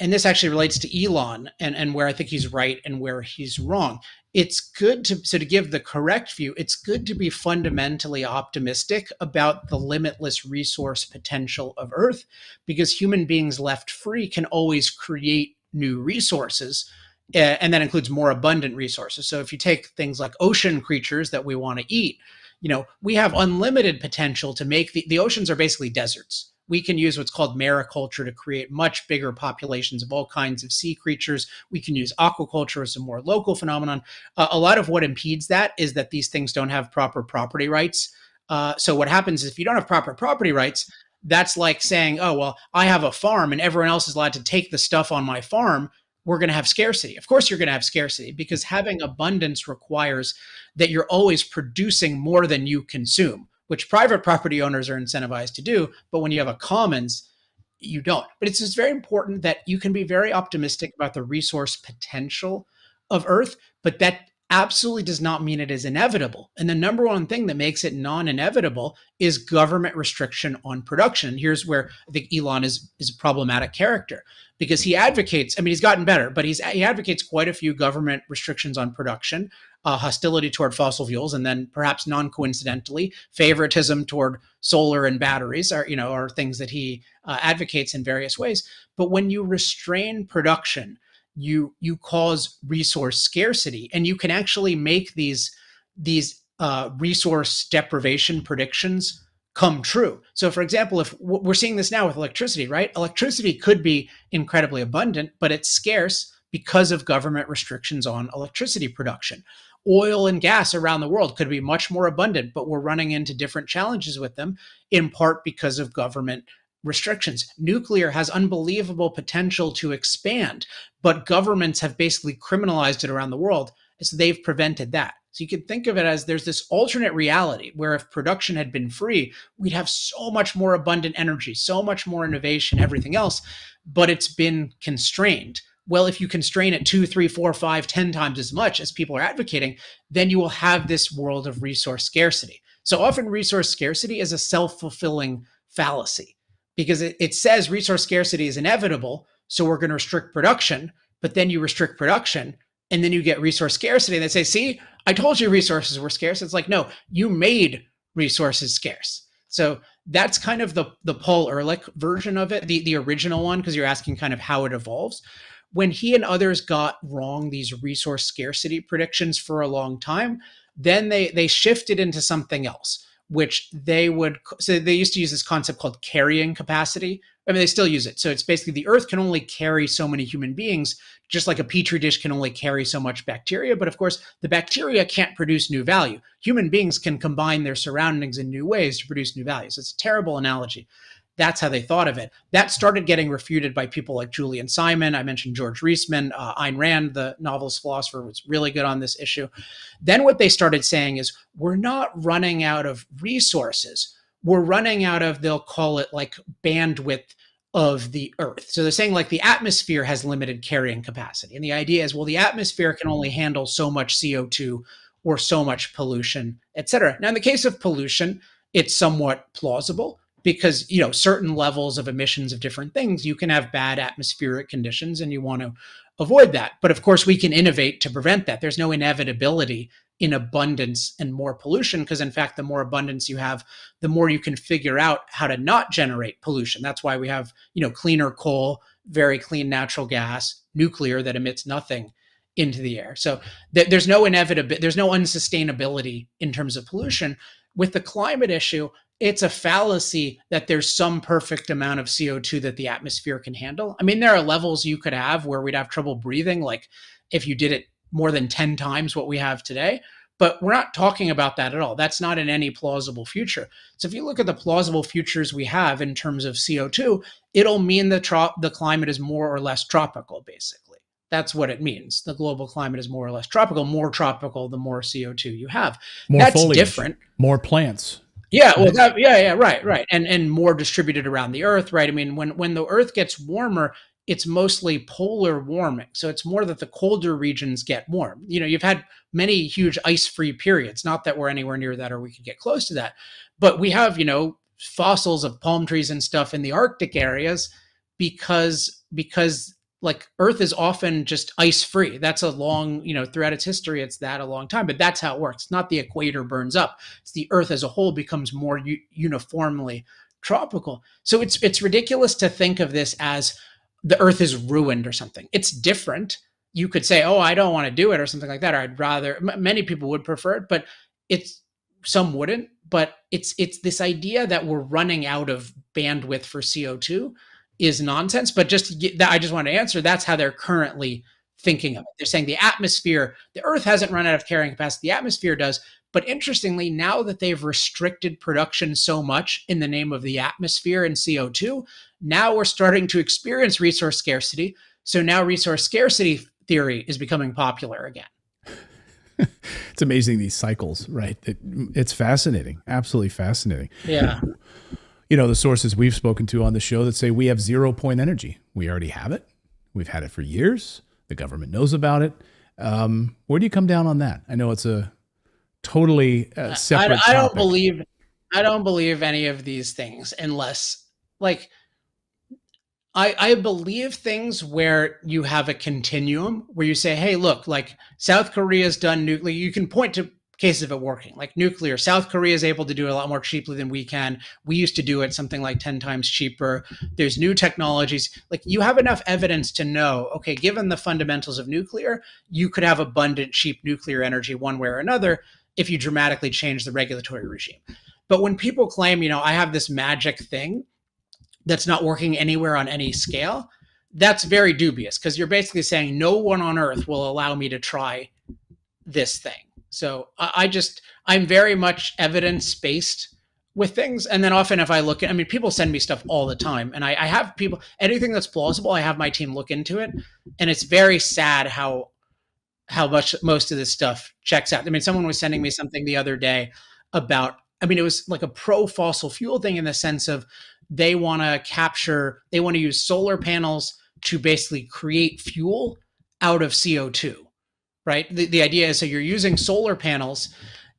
and this actually relates to Elon and, and where I think he's right and where he's wrong. It's good to, so to give the correct view, it's good to be fundamentally optimistic about the limitless resource potential of Earth, because human beings left free can always create new resources. And that includes more abundant resources. So if you take things like ocean creatures that we want to eat, you know, we have unlimited potential to make the, the oceans are basically deserts. We can use what's called mariculture to create much bigger populations of all kinds of sea creatures. We can use aquaculture as a more local phenomenon. Uh, a lot of what impedes that is that these things don't have proper property rights. Uh, so what happens is if you don't have proper property rights, that's like saying, oh, well, I have a farm and everyone else is allowed to take the stuff on my farm. We're going to have scarcity. Of course you're going to have scarcity, because having abundance requires that you're always producing more than you consume, which private property owners are incentivized to do. But when you have a commons, you don't. But it's just very important that you can be very optimistic about the resource potential of Earth, but that absolutely does not mean it is inevitable. And the number one thing that makes it non-inevitable is government restriction on production. Here's where I think Elon is, is a problematic character, because he advocates, I mean, he's gotten better, but he's, he advocates quite a few government restrictions on production, Uh, hostility toward fossil fuels, and then perhaps non-coincidentally, favoritism toward solar and batteries are, you know, are things that he uh, advocates in various ways. But when you restrain production, you you cause resource scarcity, and you can actually make these these uh, resource deprivation predictions come true. So for example, if we're seeing this now with electricity, right? Electricity could be incredibly abundant, but it's scarce because of government restrictions on electricity production. Oil and gas around the world could be much more abundant, but we're running into different challenges with them, in part because of government restrictions. Nuclear has unbelievable potential to expand, but governments have basically criminalized it around the world, so they've prevented that. So you could think of it as there's this alternate reality where if production had been free, we'd have so much more abundant energy, so much more innovation, everything else, but it's been constrained. Well, if you constrain it two, three, four, five, ten times as much as people are advocating, then you will have this world of resource scarcity. So often resource scarcity is a self-fulfilling fallacy, because it, it says resource scarcity is inevitable, so we're going to restrict production, but then you restrict production, and then you get resource scarcity, and they say, see, I told you resources were scarce. It's like, no, you made resources scarce. So that's kind of the, the Paul Ehrlich version of it, the, the original one, because you're asking kind of how it evolves. When he and others got wrong these resource scarcity predictions for a long time, then they, they shifted into something else, which they would, so they used to use this concept called carrying capacity. I mean, they still use it. So it's basically the Earth can only carry so many human beings, just like a petri dish can only carry so much bacteria. But of course, the bacteria can't produce new value. Human beings can combine their surroundings in new ways to produce new value. So it's a terrible analogy. That's how they thought of it. That started getting refuted by people like Julian Simon. I mentioned George Reisman, uh, Ayn Rand, the novelist philosopher, was really good on this issue. Then what they started saying is, we're not running out of resources. We're running out of, they'll call it like bandwidth of the Earth. So they're saying like the atmosphere has limited carrying capacity. And the idea is, well, the atmosphere can only handle so much C O two or so much pollution, et cetera. Now, in the case of pollution, it's somewhat plausible because, you know, certain levels of emissions of different things, you can have bad atmospheric conditions and you want to avoid that. But of course, we can innovate to prevent that. There's no inevitability in abundance and more pollution, because in fact, the more abundance you have, the more you can figure out how to not generate pollution. That's why we have, you know, cleaner coal, very clean natural gas, nuclear that emits nothing into the air. So th there's no inevitability, there's no unsustainability in terms of pollution. With the climate issue, it's a fallacy that there's some perfect amount of C O two that the atmosphere can handle. I mean, there are levels you could have where we'd have trouble breathing, like if you did it more than ten times what we have today, but we're not talking about that at all. That's not in any plausible future. So if you look at the plausible futures we have in terms of C O two, it'll mean the, tro the climate is more or less tropical, basically. That's what it means. The global climate is more or less tropical. More tropical, the more C O two you have. More That's foliage, different. More plants. Yeah, well, that, yeah, yeah, right, right. And, and more distributed around the Earth, right? I mean, when, when the Earth gets warmer, it's mostly polar warming. So it's more that the colder regions get warm. You know, you've had many huge ice-free periods, not that we're anywhere near that or we could get close to that, but we have, you know, fossils of palm trees and stuff in the Arctic areas because, because like Earth is often just ice-free. That's a long, you know, throughout its history, it's that a long time, but that's how it works. It's not the equator burns up. It's the Earth as a whole becomes more u uniformly tropical. So it's, it's ridiculous to think of this as the Earth is ruined or something. It's different. You could say, oh, I don't want to do it or something like that. Or I'd rather, m many people would prefer it, but it's, some wouldn't, but it's, it's this idea that we're running out of bandwidth for C O two is nonsense. But just to get that, I just want to answer, that's how they're currently thinking of it. They're saying the atmosphere, the Earth hasn't run out of carrying capacity, the atmosphere does. But interestingly, now that they've restricted production so much in the name of the atmosphere and C O two, now we're starting to experience resource scarcity. So now resource scarcity theory is becoming popular again. It's amazing, these cycles, right? It, it's fascinating, absolutely fascinating. Yeah. You know, the sources we've spoken to on the show that say we have zero point energy. We already have it. We've had it for years. The government knows about it. Um, where do you come down on that? I know it's a totally uh, separate I, I don't topic. believe, I don't believe any of these things unless, like, I, I believe things where you have a continuum where you say, hey, look, like South Korea's done nuclear. You can point to cases of it working, like nuclear. South Korea is able to do it a lot more cheaply than we can. We used to do it something like ten times cheaper. There's new technologies. Like, you have enough evidence to know, okay, given the fundamentals of nuclear, you could have abundant, cheap nuclear energy one way or another if you dramatically change the regulatory regime. But when people claim, you know, I have this magic thing that's not working anywhere on any scale, that's very dubious, because you're basically saying no one on Earth will allow me to try this thing. So I just, I'm very much evidence-based with things. And then often if I look at, I mean, people send me stuff all the time, and I, I have people, anything that's plausible, I have my team look into it. And it's very sad how, how much most of this stuff checks out. I mean, someone was sending me something the other day about, I mean, it was like a pro-fossil fuel thing in the sense of, they want to capture, they want to use solar panels to basically create fuel out of C O two, right? The, the idea is, so you're using solar panels,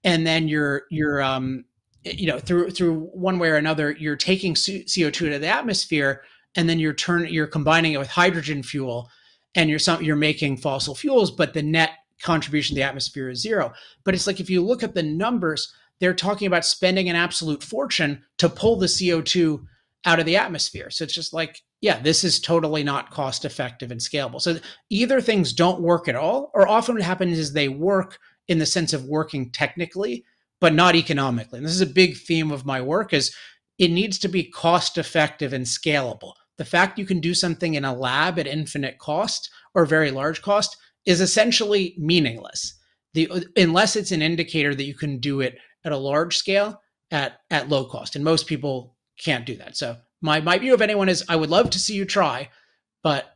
and then you're, you're um, you know, through, through one way or another, you're taking C O two to the atmosphere, and then you're turn, you're combining it with hydrogen fuel, and you're, some, you're making fossil fuels, but the net contribution to the atmosphere is zero. But it's like, if you look at the numbers, they're talking about spending an absolute fortune to pull the C O two out of the atmosphere. So it's just like, yeah, this is totally not cost effective and scalable. So either things don't work at all, or often what happens is they work in the sense of working technically, but not economically. And this is a big theme of my work, is it needs to be cost effective and scalable. The fact you can do something in a lab at infinite cost or very large cost is essentially meaningless. The, unless it's an indicator that you can do it at a large scale at, at low cost. And most people can't do that. So my, my view of anyone is, I would love to see you try, but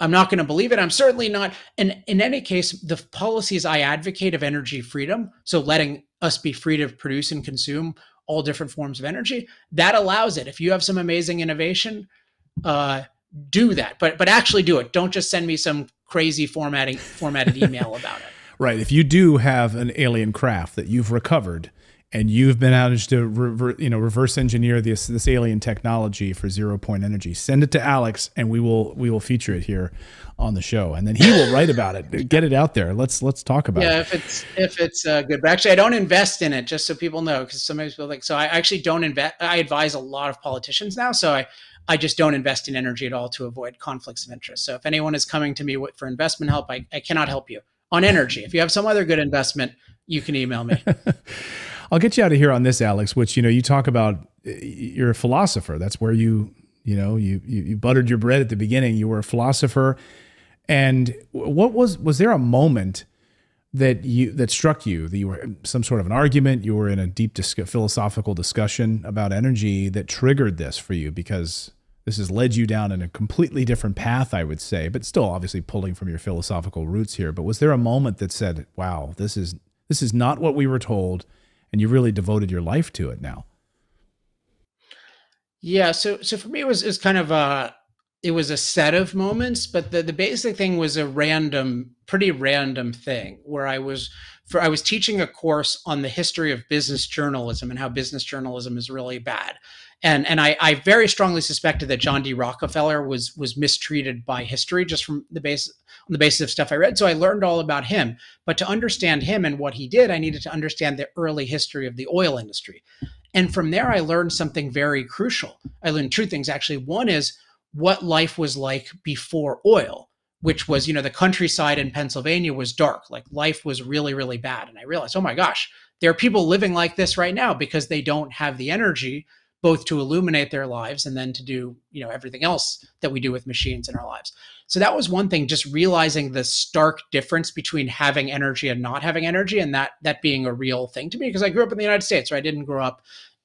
I'm not going to believe it. I'm certainly not. And in any case, the policies I advocate of energy freedom, so letting us be free to produce and consume all different forms of energy, that allows it. If you have some amazing innovation, uh, do that, but, but actually do it. Don't just send me some crazy formatting formatted email about it. Right. If you do have an alien craft that you've recovered and you've been managed to rever, you know, reverse engineer this this alien technology for zero point energy, send it to Alex and we will we will feature it here on the show, and then he will write about it. Get it out there. Let's let's talk about yeah, it. Yeah, if it's if it's uh, good. But actually, I don't invest in it, just so people know, because sometimes people like, so I actually don't invest. I advise a lot of politicians now, so I I just don't invest in energy at all to avoid conflicts of interest. So if anyone is coming to me for investment help, I, I cannot help you on energy. If you have some other good investment, you can email me. I'll get you out of here on this, Alex, which, you know, you talk about, you're a philosopher. That's where you, you know, you, you, you buttered your bread at the beginning. You were a philosopher. And what was, was there a moment that you, that struck you, that you were some sort of an argument, you were in a deep dis philosophical discussion about energy that triggered this for you? Because this has led you down in a completely different path, I would say, but still obviously pulling from your philosophical roots here. But was there a moment that said, wow, this is, this is not what we were told, and you really devoted your life to it now? Yeah. So, so for me, it was, it was kind of a, it was a set of moments, but the, the basic thing was a random, pretty random thing where I was, for, I was teaching a course on the history of business journalism and how business journalism is really bad. And, and I, I very strongly suspected that John D. Rockefeller was, was mistreated by history just from the base, on the basis of stuff I read. So I learned all about him, but to understand him and what he did, I needed to understand the early history of the oil industry. And from there, I learned something very crucial. I learned two things, actually. One is what life was like before oil, which was, you know, the countryside in Pennsylvania was dark. Like life was really, really bad. And I realized, oh my gosh, there are people living like this right now because they don't have the energy both to illuminate their lives and then to do, you know, everything else that we do with machines in our lives. So that was one thing, just realizing the stark difference between having energy and not having energy, and that that being a real thing to me, because I grew up in the United States, right? I didn't grow up,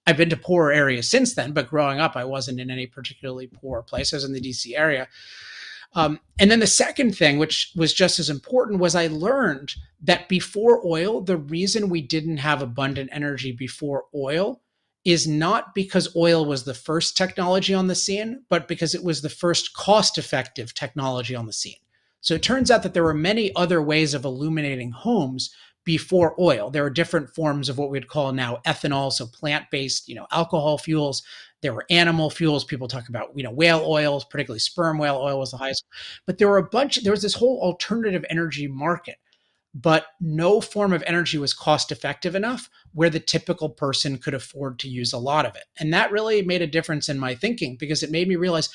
I've been to poorer areas since then, but growing up, I wasn't in any particularly poor place. I was in the D C area. Um, and then the second thing, which was just as important, was I learned that before oil, the reason we didn't have abundant energy before oil is not because oil was the first technology on the scene, but because it was the first cost-effective technology on the scene. So it turns out that there were many other ways of illuminating homes before oil. There were different forms of what we'd call now ethanol, so plant-based, you know, alcohol fuels. There were animal fuels. People talk about, you know, whale oils, particularly sperm whale oil was the highest. But there were a bunch, there was this whole alternative energy market, but no form of energy was cost effective enough where the typical person could afford to use a lot of it. And that really made a difference in my thinking, because it made me realize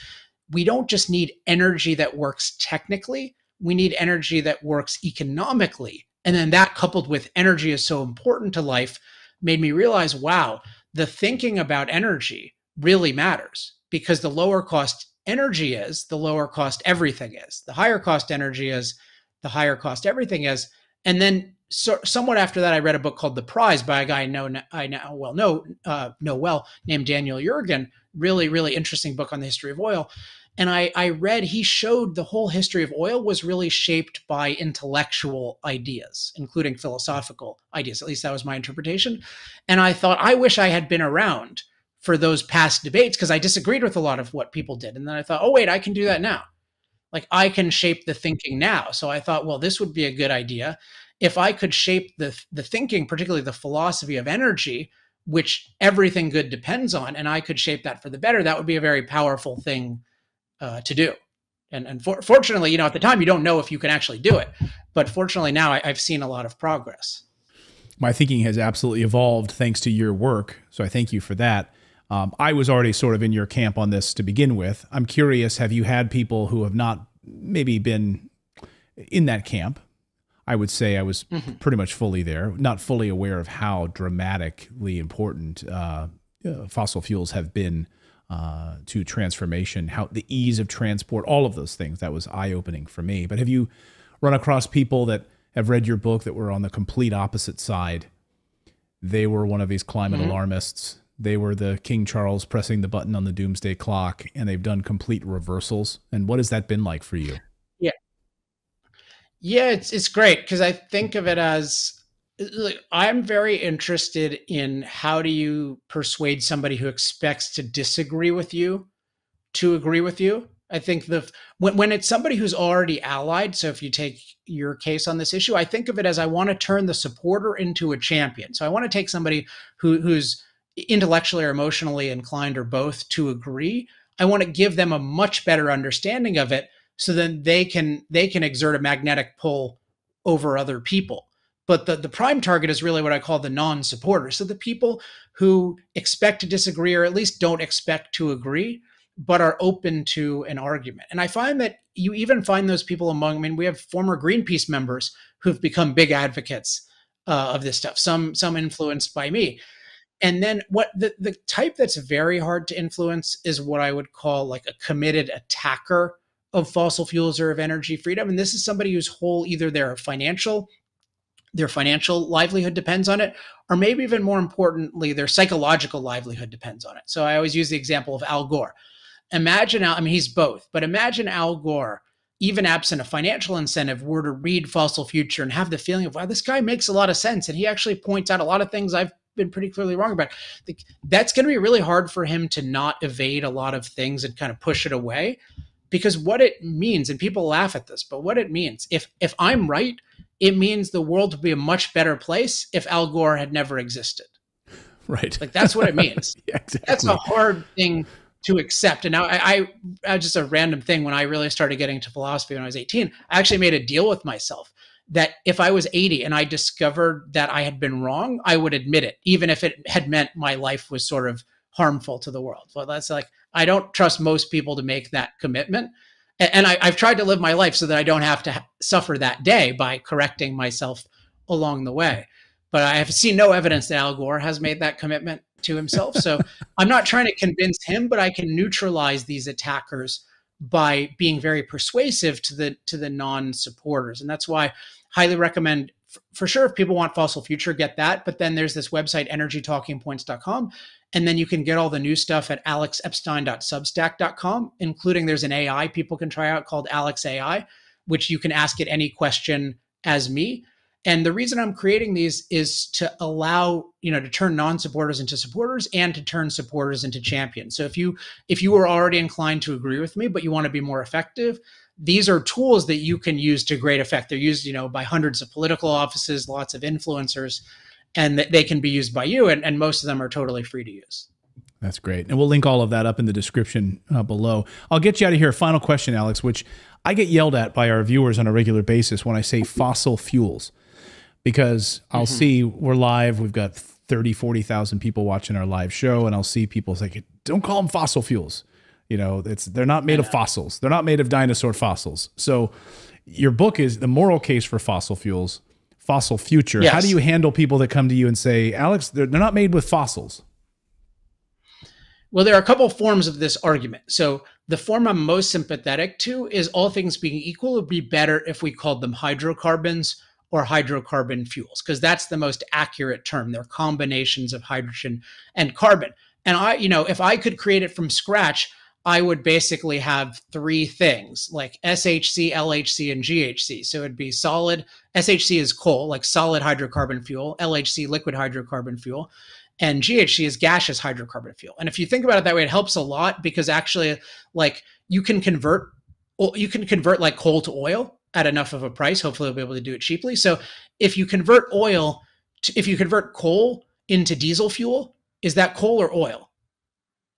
we don't just need energy that works technically, we need energy that works economically. And then that, coupled with energy is so important to life, made me realize, wow, the thinking about energy really matters, because the lower cost energy is, the lower cost everything is. The higher cost energy is, the higher cost everything is. And then so, somewhat after that, I read a book called The Prize by a guy I know, I now well know, uh, know well, named Daniel Jurgen. Really, really interesting book on the history of oil. And I, I read, he showed the whole history of oil was really shaped by intellectual ideas, including philosophical ideas. At least that was my interpretation. And I thought, I wish I had been around for those past debates, because I disagreed with a lot of what people did. And then I thought, oh, wait, I can do that now. Like I can shape the thinking now. So I thought, well, this would be a good idea if I could shape the, the thinking, particularly the philosophy of energy, which everything good depends on, and I could shape that for the better. That would be a very powerful thing uh, to do. And, and for, fortunately, you know, at the time, you don't know if you can actually do it. But fortunately, now I, I've seen a lot of progress. My thinking has absolutely evolved thanks to your work. So I thank you for that. Um, I was already sort of in your camp on this to begin with. I'm curious, have you had people who have not maybe been in that camp? I would say I was mm-hmm. pretty much fully there, not fully aware of how dramatically important uh, uh, fossil fuels have been uh, to transformation, how the ease of transport, all of those things. That was eye-opening for me. But have you run across people that have read your book that were on the complete opposite side? They were one of these climate mm-hmm. alarmists. They were the King Charles pressing the button on the doomsday clock, and they've done complete reversals. And what has that been like for you? Yeah. Yeah, it's, it's great, because I think of it as, look, I'm very interested in how do you persuade somebody who expects to disagree with you to agree with you. I think the when, when it's somebody who's already allied, so if you take your case on this issue, I think of it as I want to turn the supporter into a champion. So I want to take somebody who, who's intellectually or emotionally inclined or both to agree. I want to give them a much better understanding of it so then they can they can exert a magnetic pull over other people. But the, the prime target is really what I call the non-supporters. So the people who expect to disagree or at least don't expect to agree, but are open to an argument. And I find that you even find those people among, I mean, we have former Greenpeace members who've become big advocates uh, of this stuff, some some influenced by me. And then what the, the type that's very hard to influence is what I would call like a committed attacker of fossil fuels or of energy freedom. And this is somebody whose whole, either their financial, their financial livelihood depends on it, or maybe even more importantly, their psychological livelihood depends on it. So I always use the example of Al Gore. Imagine, I mean, he's both, but imagine Al Gore, even absent a financial incentive, were to read Fossil Future and have the feeling of, wow, this guy makes a lot of sense. And he actually points out a lot of things I've been pretty clearly wrong about. That's going to be really hard for him to not evade a lot of things and kind of push it away, because what it means, and people laugh at this, but what it means, if if I'm right, it means the world would be a much better place if Al Gore had never existed. Right. Like that's what it means. Yeah, exactly. That's a hard thing to accept. And now I, I, I, just a random thing, when I really started getting into philosophy when I was eighteen, I actually made a deal with myself that if I was eighty and I discovered that I had been wrong, I would admit it, even if it had meant my life was sort of harmful to the world. Well, that's like, I don't trust most people to make that commitment. And, and I, I've tried to live my life so that I don't have to ha- suffer that day by correcting myself along the way. But I have seen no evidence that Al Gore has made that commitment to himself. So I'm not trying to convince him, but I can neutralize these attackers by being very persuasive to the to the non-supporters. And that's why I highly recommend, for sure, if people want Fossil Future, get that. But then there's this website, energy talking points dot com. And then you can get all the new stuff at alex epstein dot substack dot com, including there's an A I people can try out called Alex A I, which you can ask it any question as me. And the reason I'm creating these is to allow, you know, to turn non-supporters into supporters and to turn supporters into champions. So if you if you were already inclined to agree with me, but you want to be more effective, these are tools that you can use to great effect. They're used, you know, by hundreds of political offices, lots of influencers, and they can be used by you. And, and most of them are totally free to use. That's great. And we'll link all of that up in the description uh, below. I'll get you out of here. Final question, Alex, which I get yelled at by our viewers on a regular basis when I say fossil fuels, because I'll mm-hmm. see we're live. We've got thirty, forty thousand people watching our live show. And I'll see people like, don't call them fossil fuels. You know, it's, they're not made of fossils. They're not made of dinosaur fossils. So your book is The Moral Case for Fossil Fuels, Fossil Future. Yes. How do you handle people that come to you and say, Alex, they're, they're not made with fossils? Well, there are a couple of forms of this argument. So the form I'm most sympathetic to is, all things being equal, it would be better if we called them hydrocarbons or hydrocarbon fuels, because that's the most accurate term. They're combinations of hydrogen and carbon. And I, you know, if I could create it from scratch, I would basically have three things like S H C, L H C, and G H C. So it'd be solid. S H C is coal, like solid hydrocarbon fuel. L H C, liquid hydrocarbon fuel. And G H C is gaseous hydrocarbon fuel. And if you think about it that way, it helps a lot, because actually, like, you can convert, you can convert like coal to oil at enough of a price. Hopefully we'll be able to do it cheaply. So if you convert oil, to, if you convert coal into diesel fuel, is that coal or oil?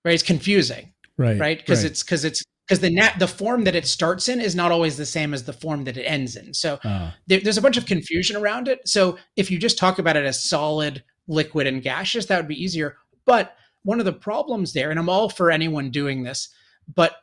Right? It's confusing. Right. Right. Because right. it's because it's because the nat the form that it starts in is not always the same as the form that it ends in. So uh. there, there's a bunch of confusion around it. So if you just talk about it as solid, liquid, and gaseous, that would be easier. But one of the problems there, and I'm all for anyone doing this, but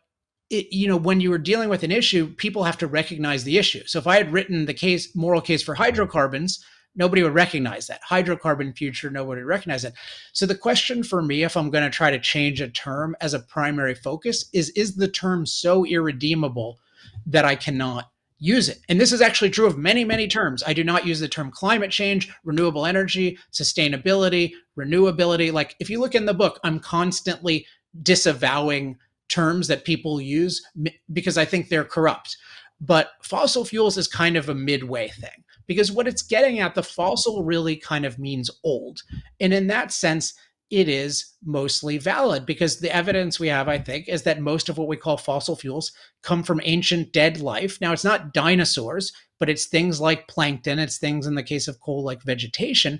it, you know, when you were dealing with an issue, people have to recognize the issue. So if I had written the case, moral case for hydrocarbons, nobody would recognize that. Hydrocarbon future, nobody would recognize it. So the question for me, if I'm going to try to change a term as a primary focus, is, is the term so irredeemable that I cannot use it? And this is actually true of many, many terms. I do not use the term climate change, renewable energy, sustainability, renewability. Like if you look in the book, I'm constantly disavowing terms that people use because I think they're corrupt. But fossil fuels is kind of a midway thing, because what it's getting at, the fossil really kind of means old. And in that sense, it is mostly valid, because the evidence we have, I think, is that most of what we call fossil fuels come from ancient dead life. Now, it's not dinosaurs, but it's things like plankton, it's things in the case of coal like vegetation.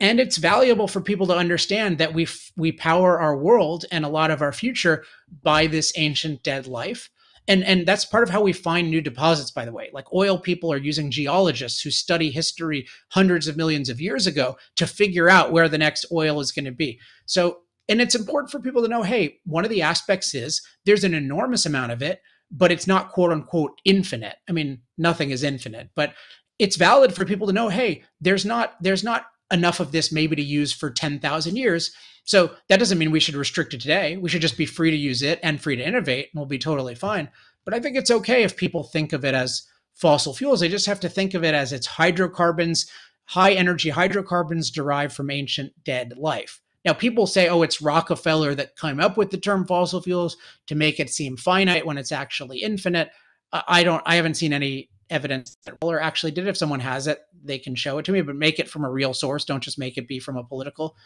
And it's valuable for people to understand that we we power our world and a lot of our future by this ancient dead life. And, and that's part of how we find new deposits, by the way. Like, oil people are using geologists who study history hundreds of millions of years ago to figure out where the next oil is going to be. So, and it's important for people to know, hey, one of the aspects is there's an enormous amount of it, but it's not quote unquote infinite. I mean, nothing is infinite, but it's valid for people to know, hey, there's not, there's not enough of this maybe to use for ten thousand years. So that doesn't mean we should restrict it today. We should just be free to use it and free to innovate, and we'll be totally fine. But I think it's okay if people think of it as fossil fuels. They just have to think of it as it's hydrocarbons, high energy hydrocarbons derived from ancient dead life. Now, people say, oh, it's Rockefeller that came up with the term fossil fuels to make it seem finite when it's actually infinite. I don't, I haven't seen any evidence that Roller actually did. If someone has it, they can show it to me, but make it from a real source. Don't just make it be from a political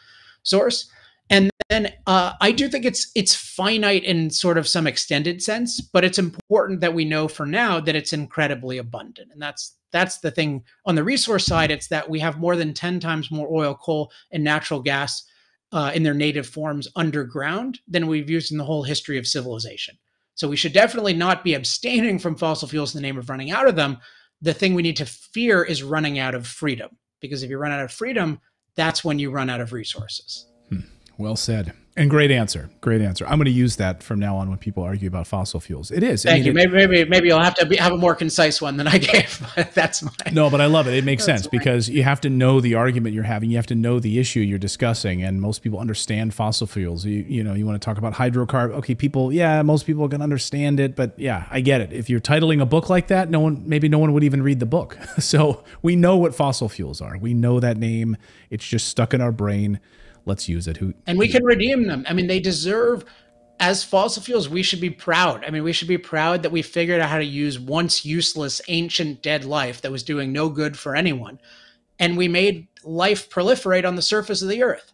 source. And then uh, I do think it's it's finite in sort of some extended sense, but it's important that we know for now that it's incredibly abundant. And that's that's the thing on the resource side. It's that we have more than ten times more oil, coal, and natural gas uh, in their native forms underground than we've used in the whole history of civilization. So we should definitely not be abstaining from fossil fuels in the name of running out of them. The thing we need to fear is running out of freedom, because if you run out of freedom, that's when you run out of resources. Hmm. Well said. And great answer. Great answer. I'm going to use that from now on when people argue about fossil fuels. It is. Thank I mean, you. Maybe, maybe, maybe you'll have to be, have a more concise one than I gave. But that's mine. No, but I love it. It makes sense, mine. Because you have to know the argument you're having. You have to know the issue you're discussing. And most people understand fossil fuels. You, you know, you want to talk about hydrocarbon. Okay, people, yeah, most people can understand it. But yeah, I get it. If you're titling a book like that, no one, maybe no one would even read the book. So we know what fossil fuels are. We know that name. It's just stuck in our brain. Let's use it. Who, and we can redeem them. I mean, they deserve, as fossil fuels, we should be proud. I mean, we should be proud that we figured out how to use once useless, ancient dead life that was doing no good for anyone. And we made life proliferate on the surface of the earth.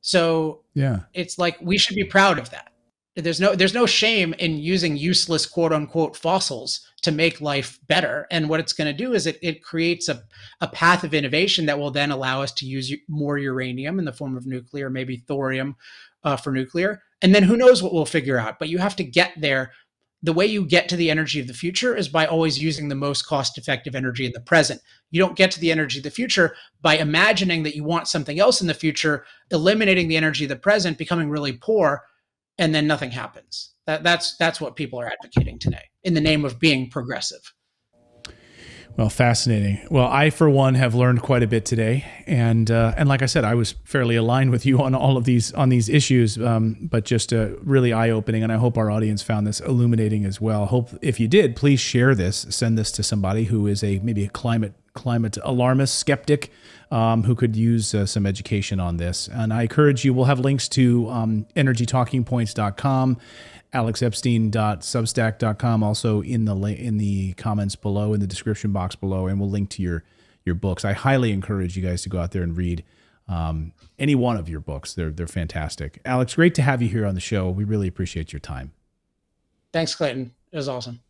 So yeah, it's like, we should be proud of that. There's no, there's no shame in using useless, quote unquote, fossils to make life better. And what it's going to do is it, it creates a, a path of innovation that will then allow us to use more uranium in the form of nuclear, maybe thorium uh, for nuclear. And then who knows what we'll figure out, but you have to get there. The way you get to the energy of the future is by always using the most cost-effective energy in the present. You don't get to the energy of the future by imagining that you want something else in the future, eliminating the energy of the present, becoming really poor, and then nothing happens. That, that's, that's what people are advocating today in the name of being progressive. Well, fascinating. Well, I, for one, have learned quite a bit today. And, uh, and like I said, I was fairly aligned with you on all of these, on these issues, um, but just uh, really eye-opening. And I hope our audience found this illuminating as well. Hope if you did, please share this, send this to somebody who is a, maybe a climate climate alarmist, skeptic, um, who could use uh, some education on this. And I encourage you, we'll have links to um, energy talking points dot com, alex epstein dot substack dot com, also in the, in the comments below, in the description box below, and we'll link to your, your books. I highly encourage you guys to go out there and read um, any one of your books. They're, they're fantastic. Alex, great to have you here on the show. We really appreciate your time. Thanks, Clayton. It was awesome.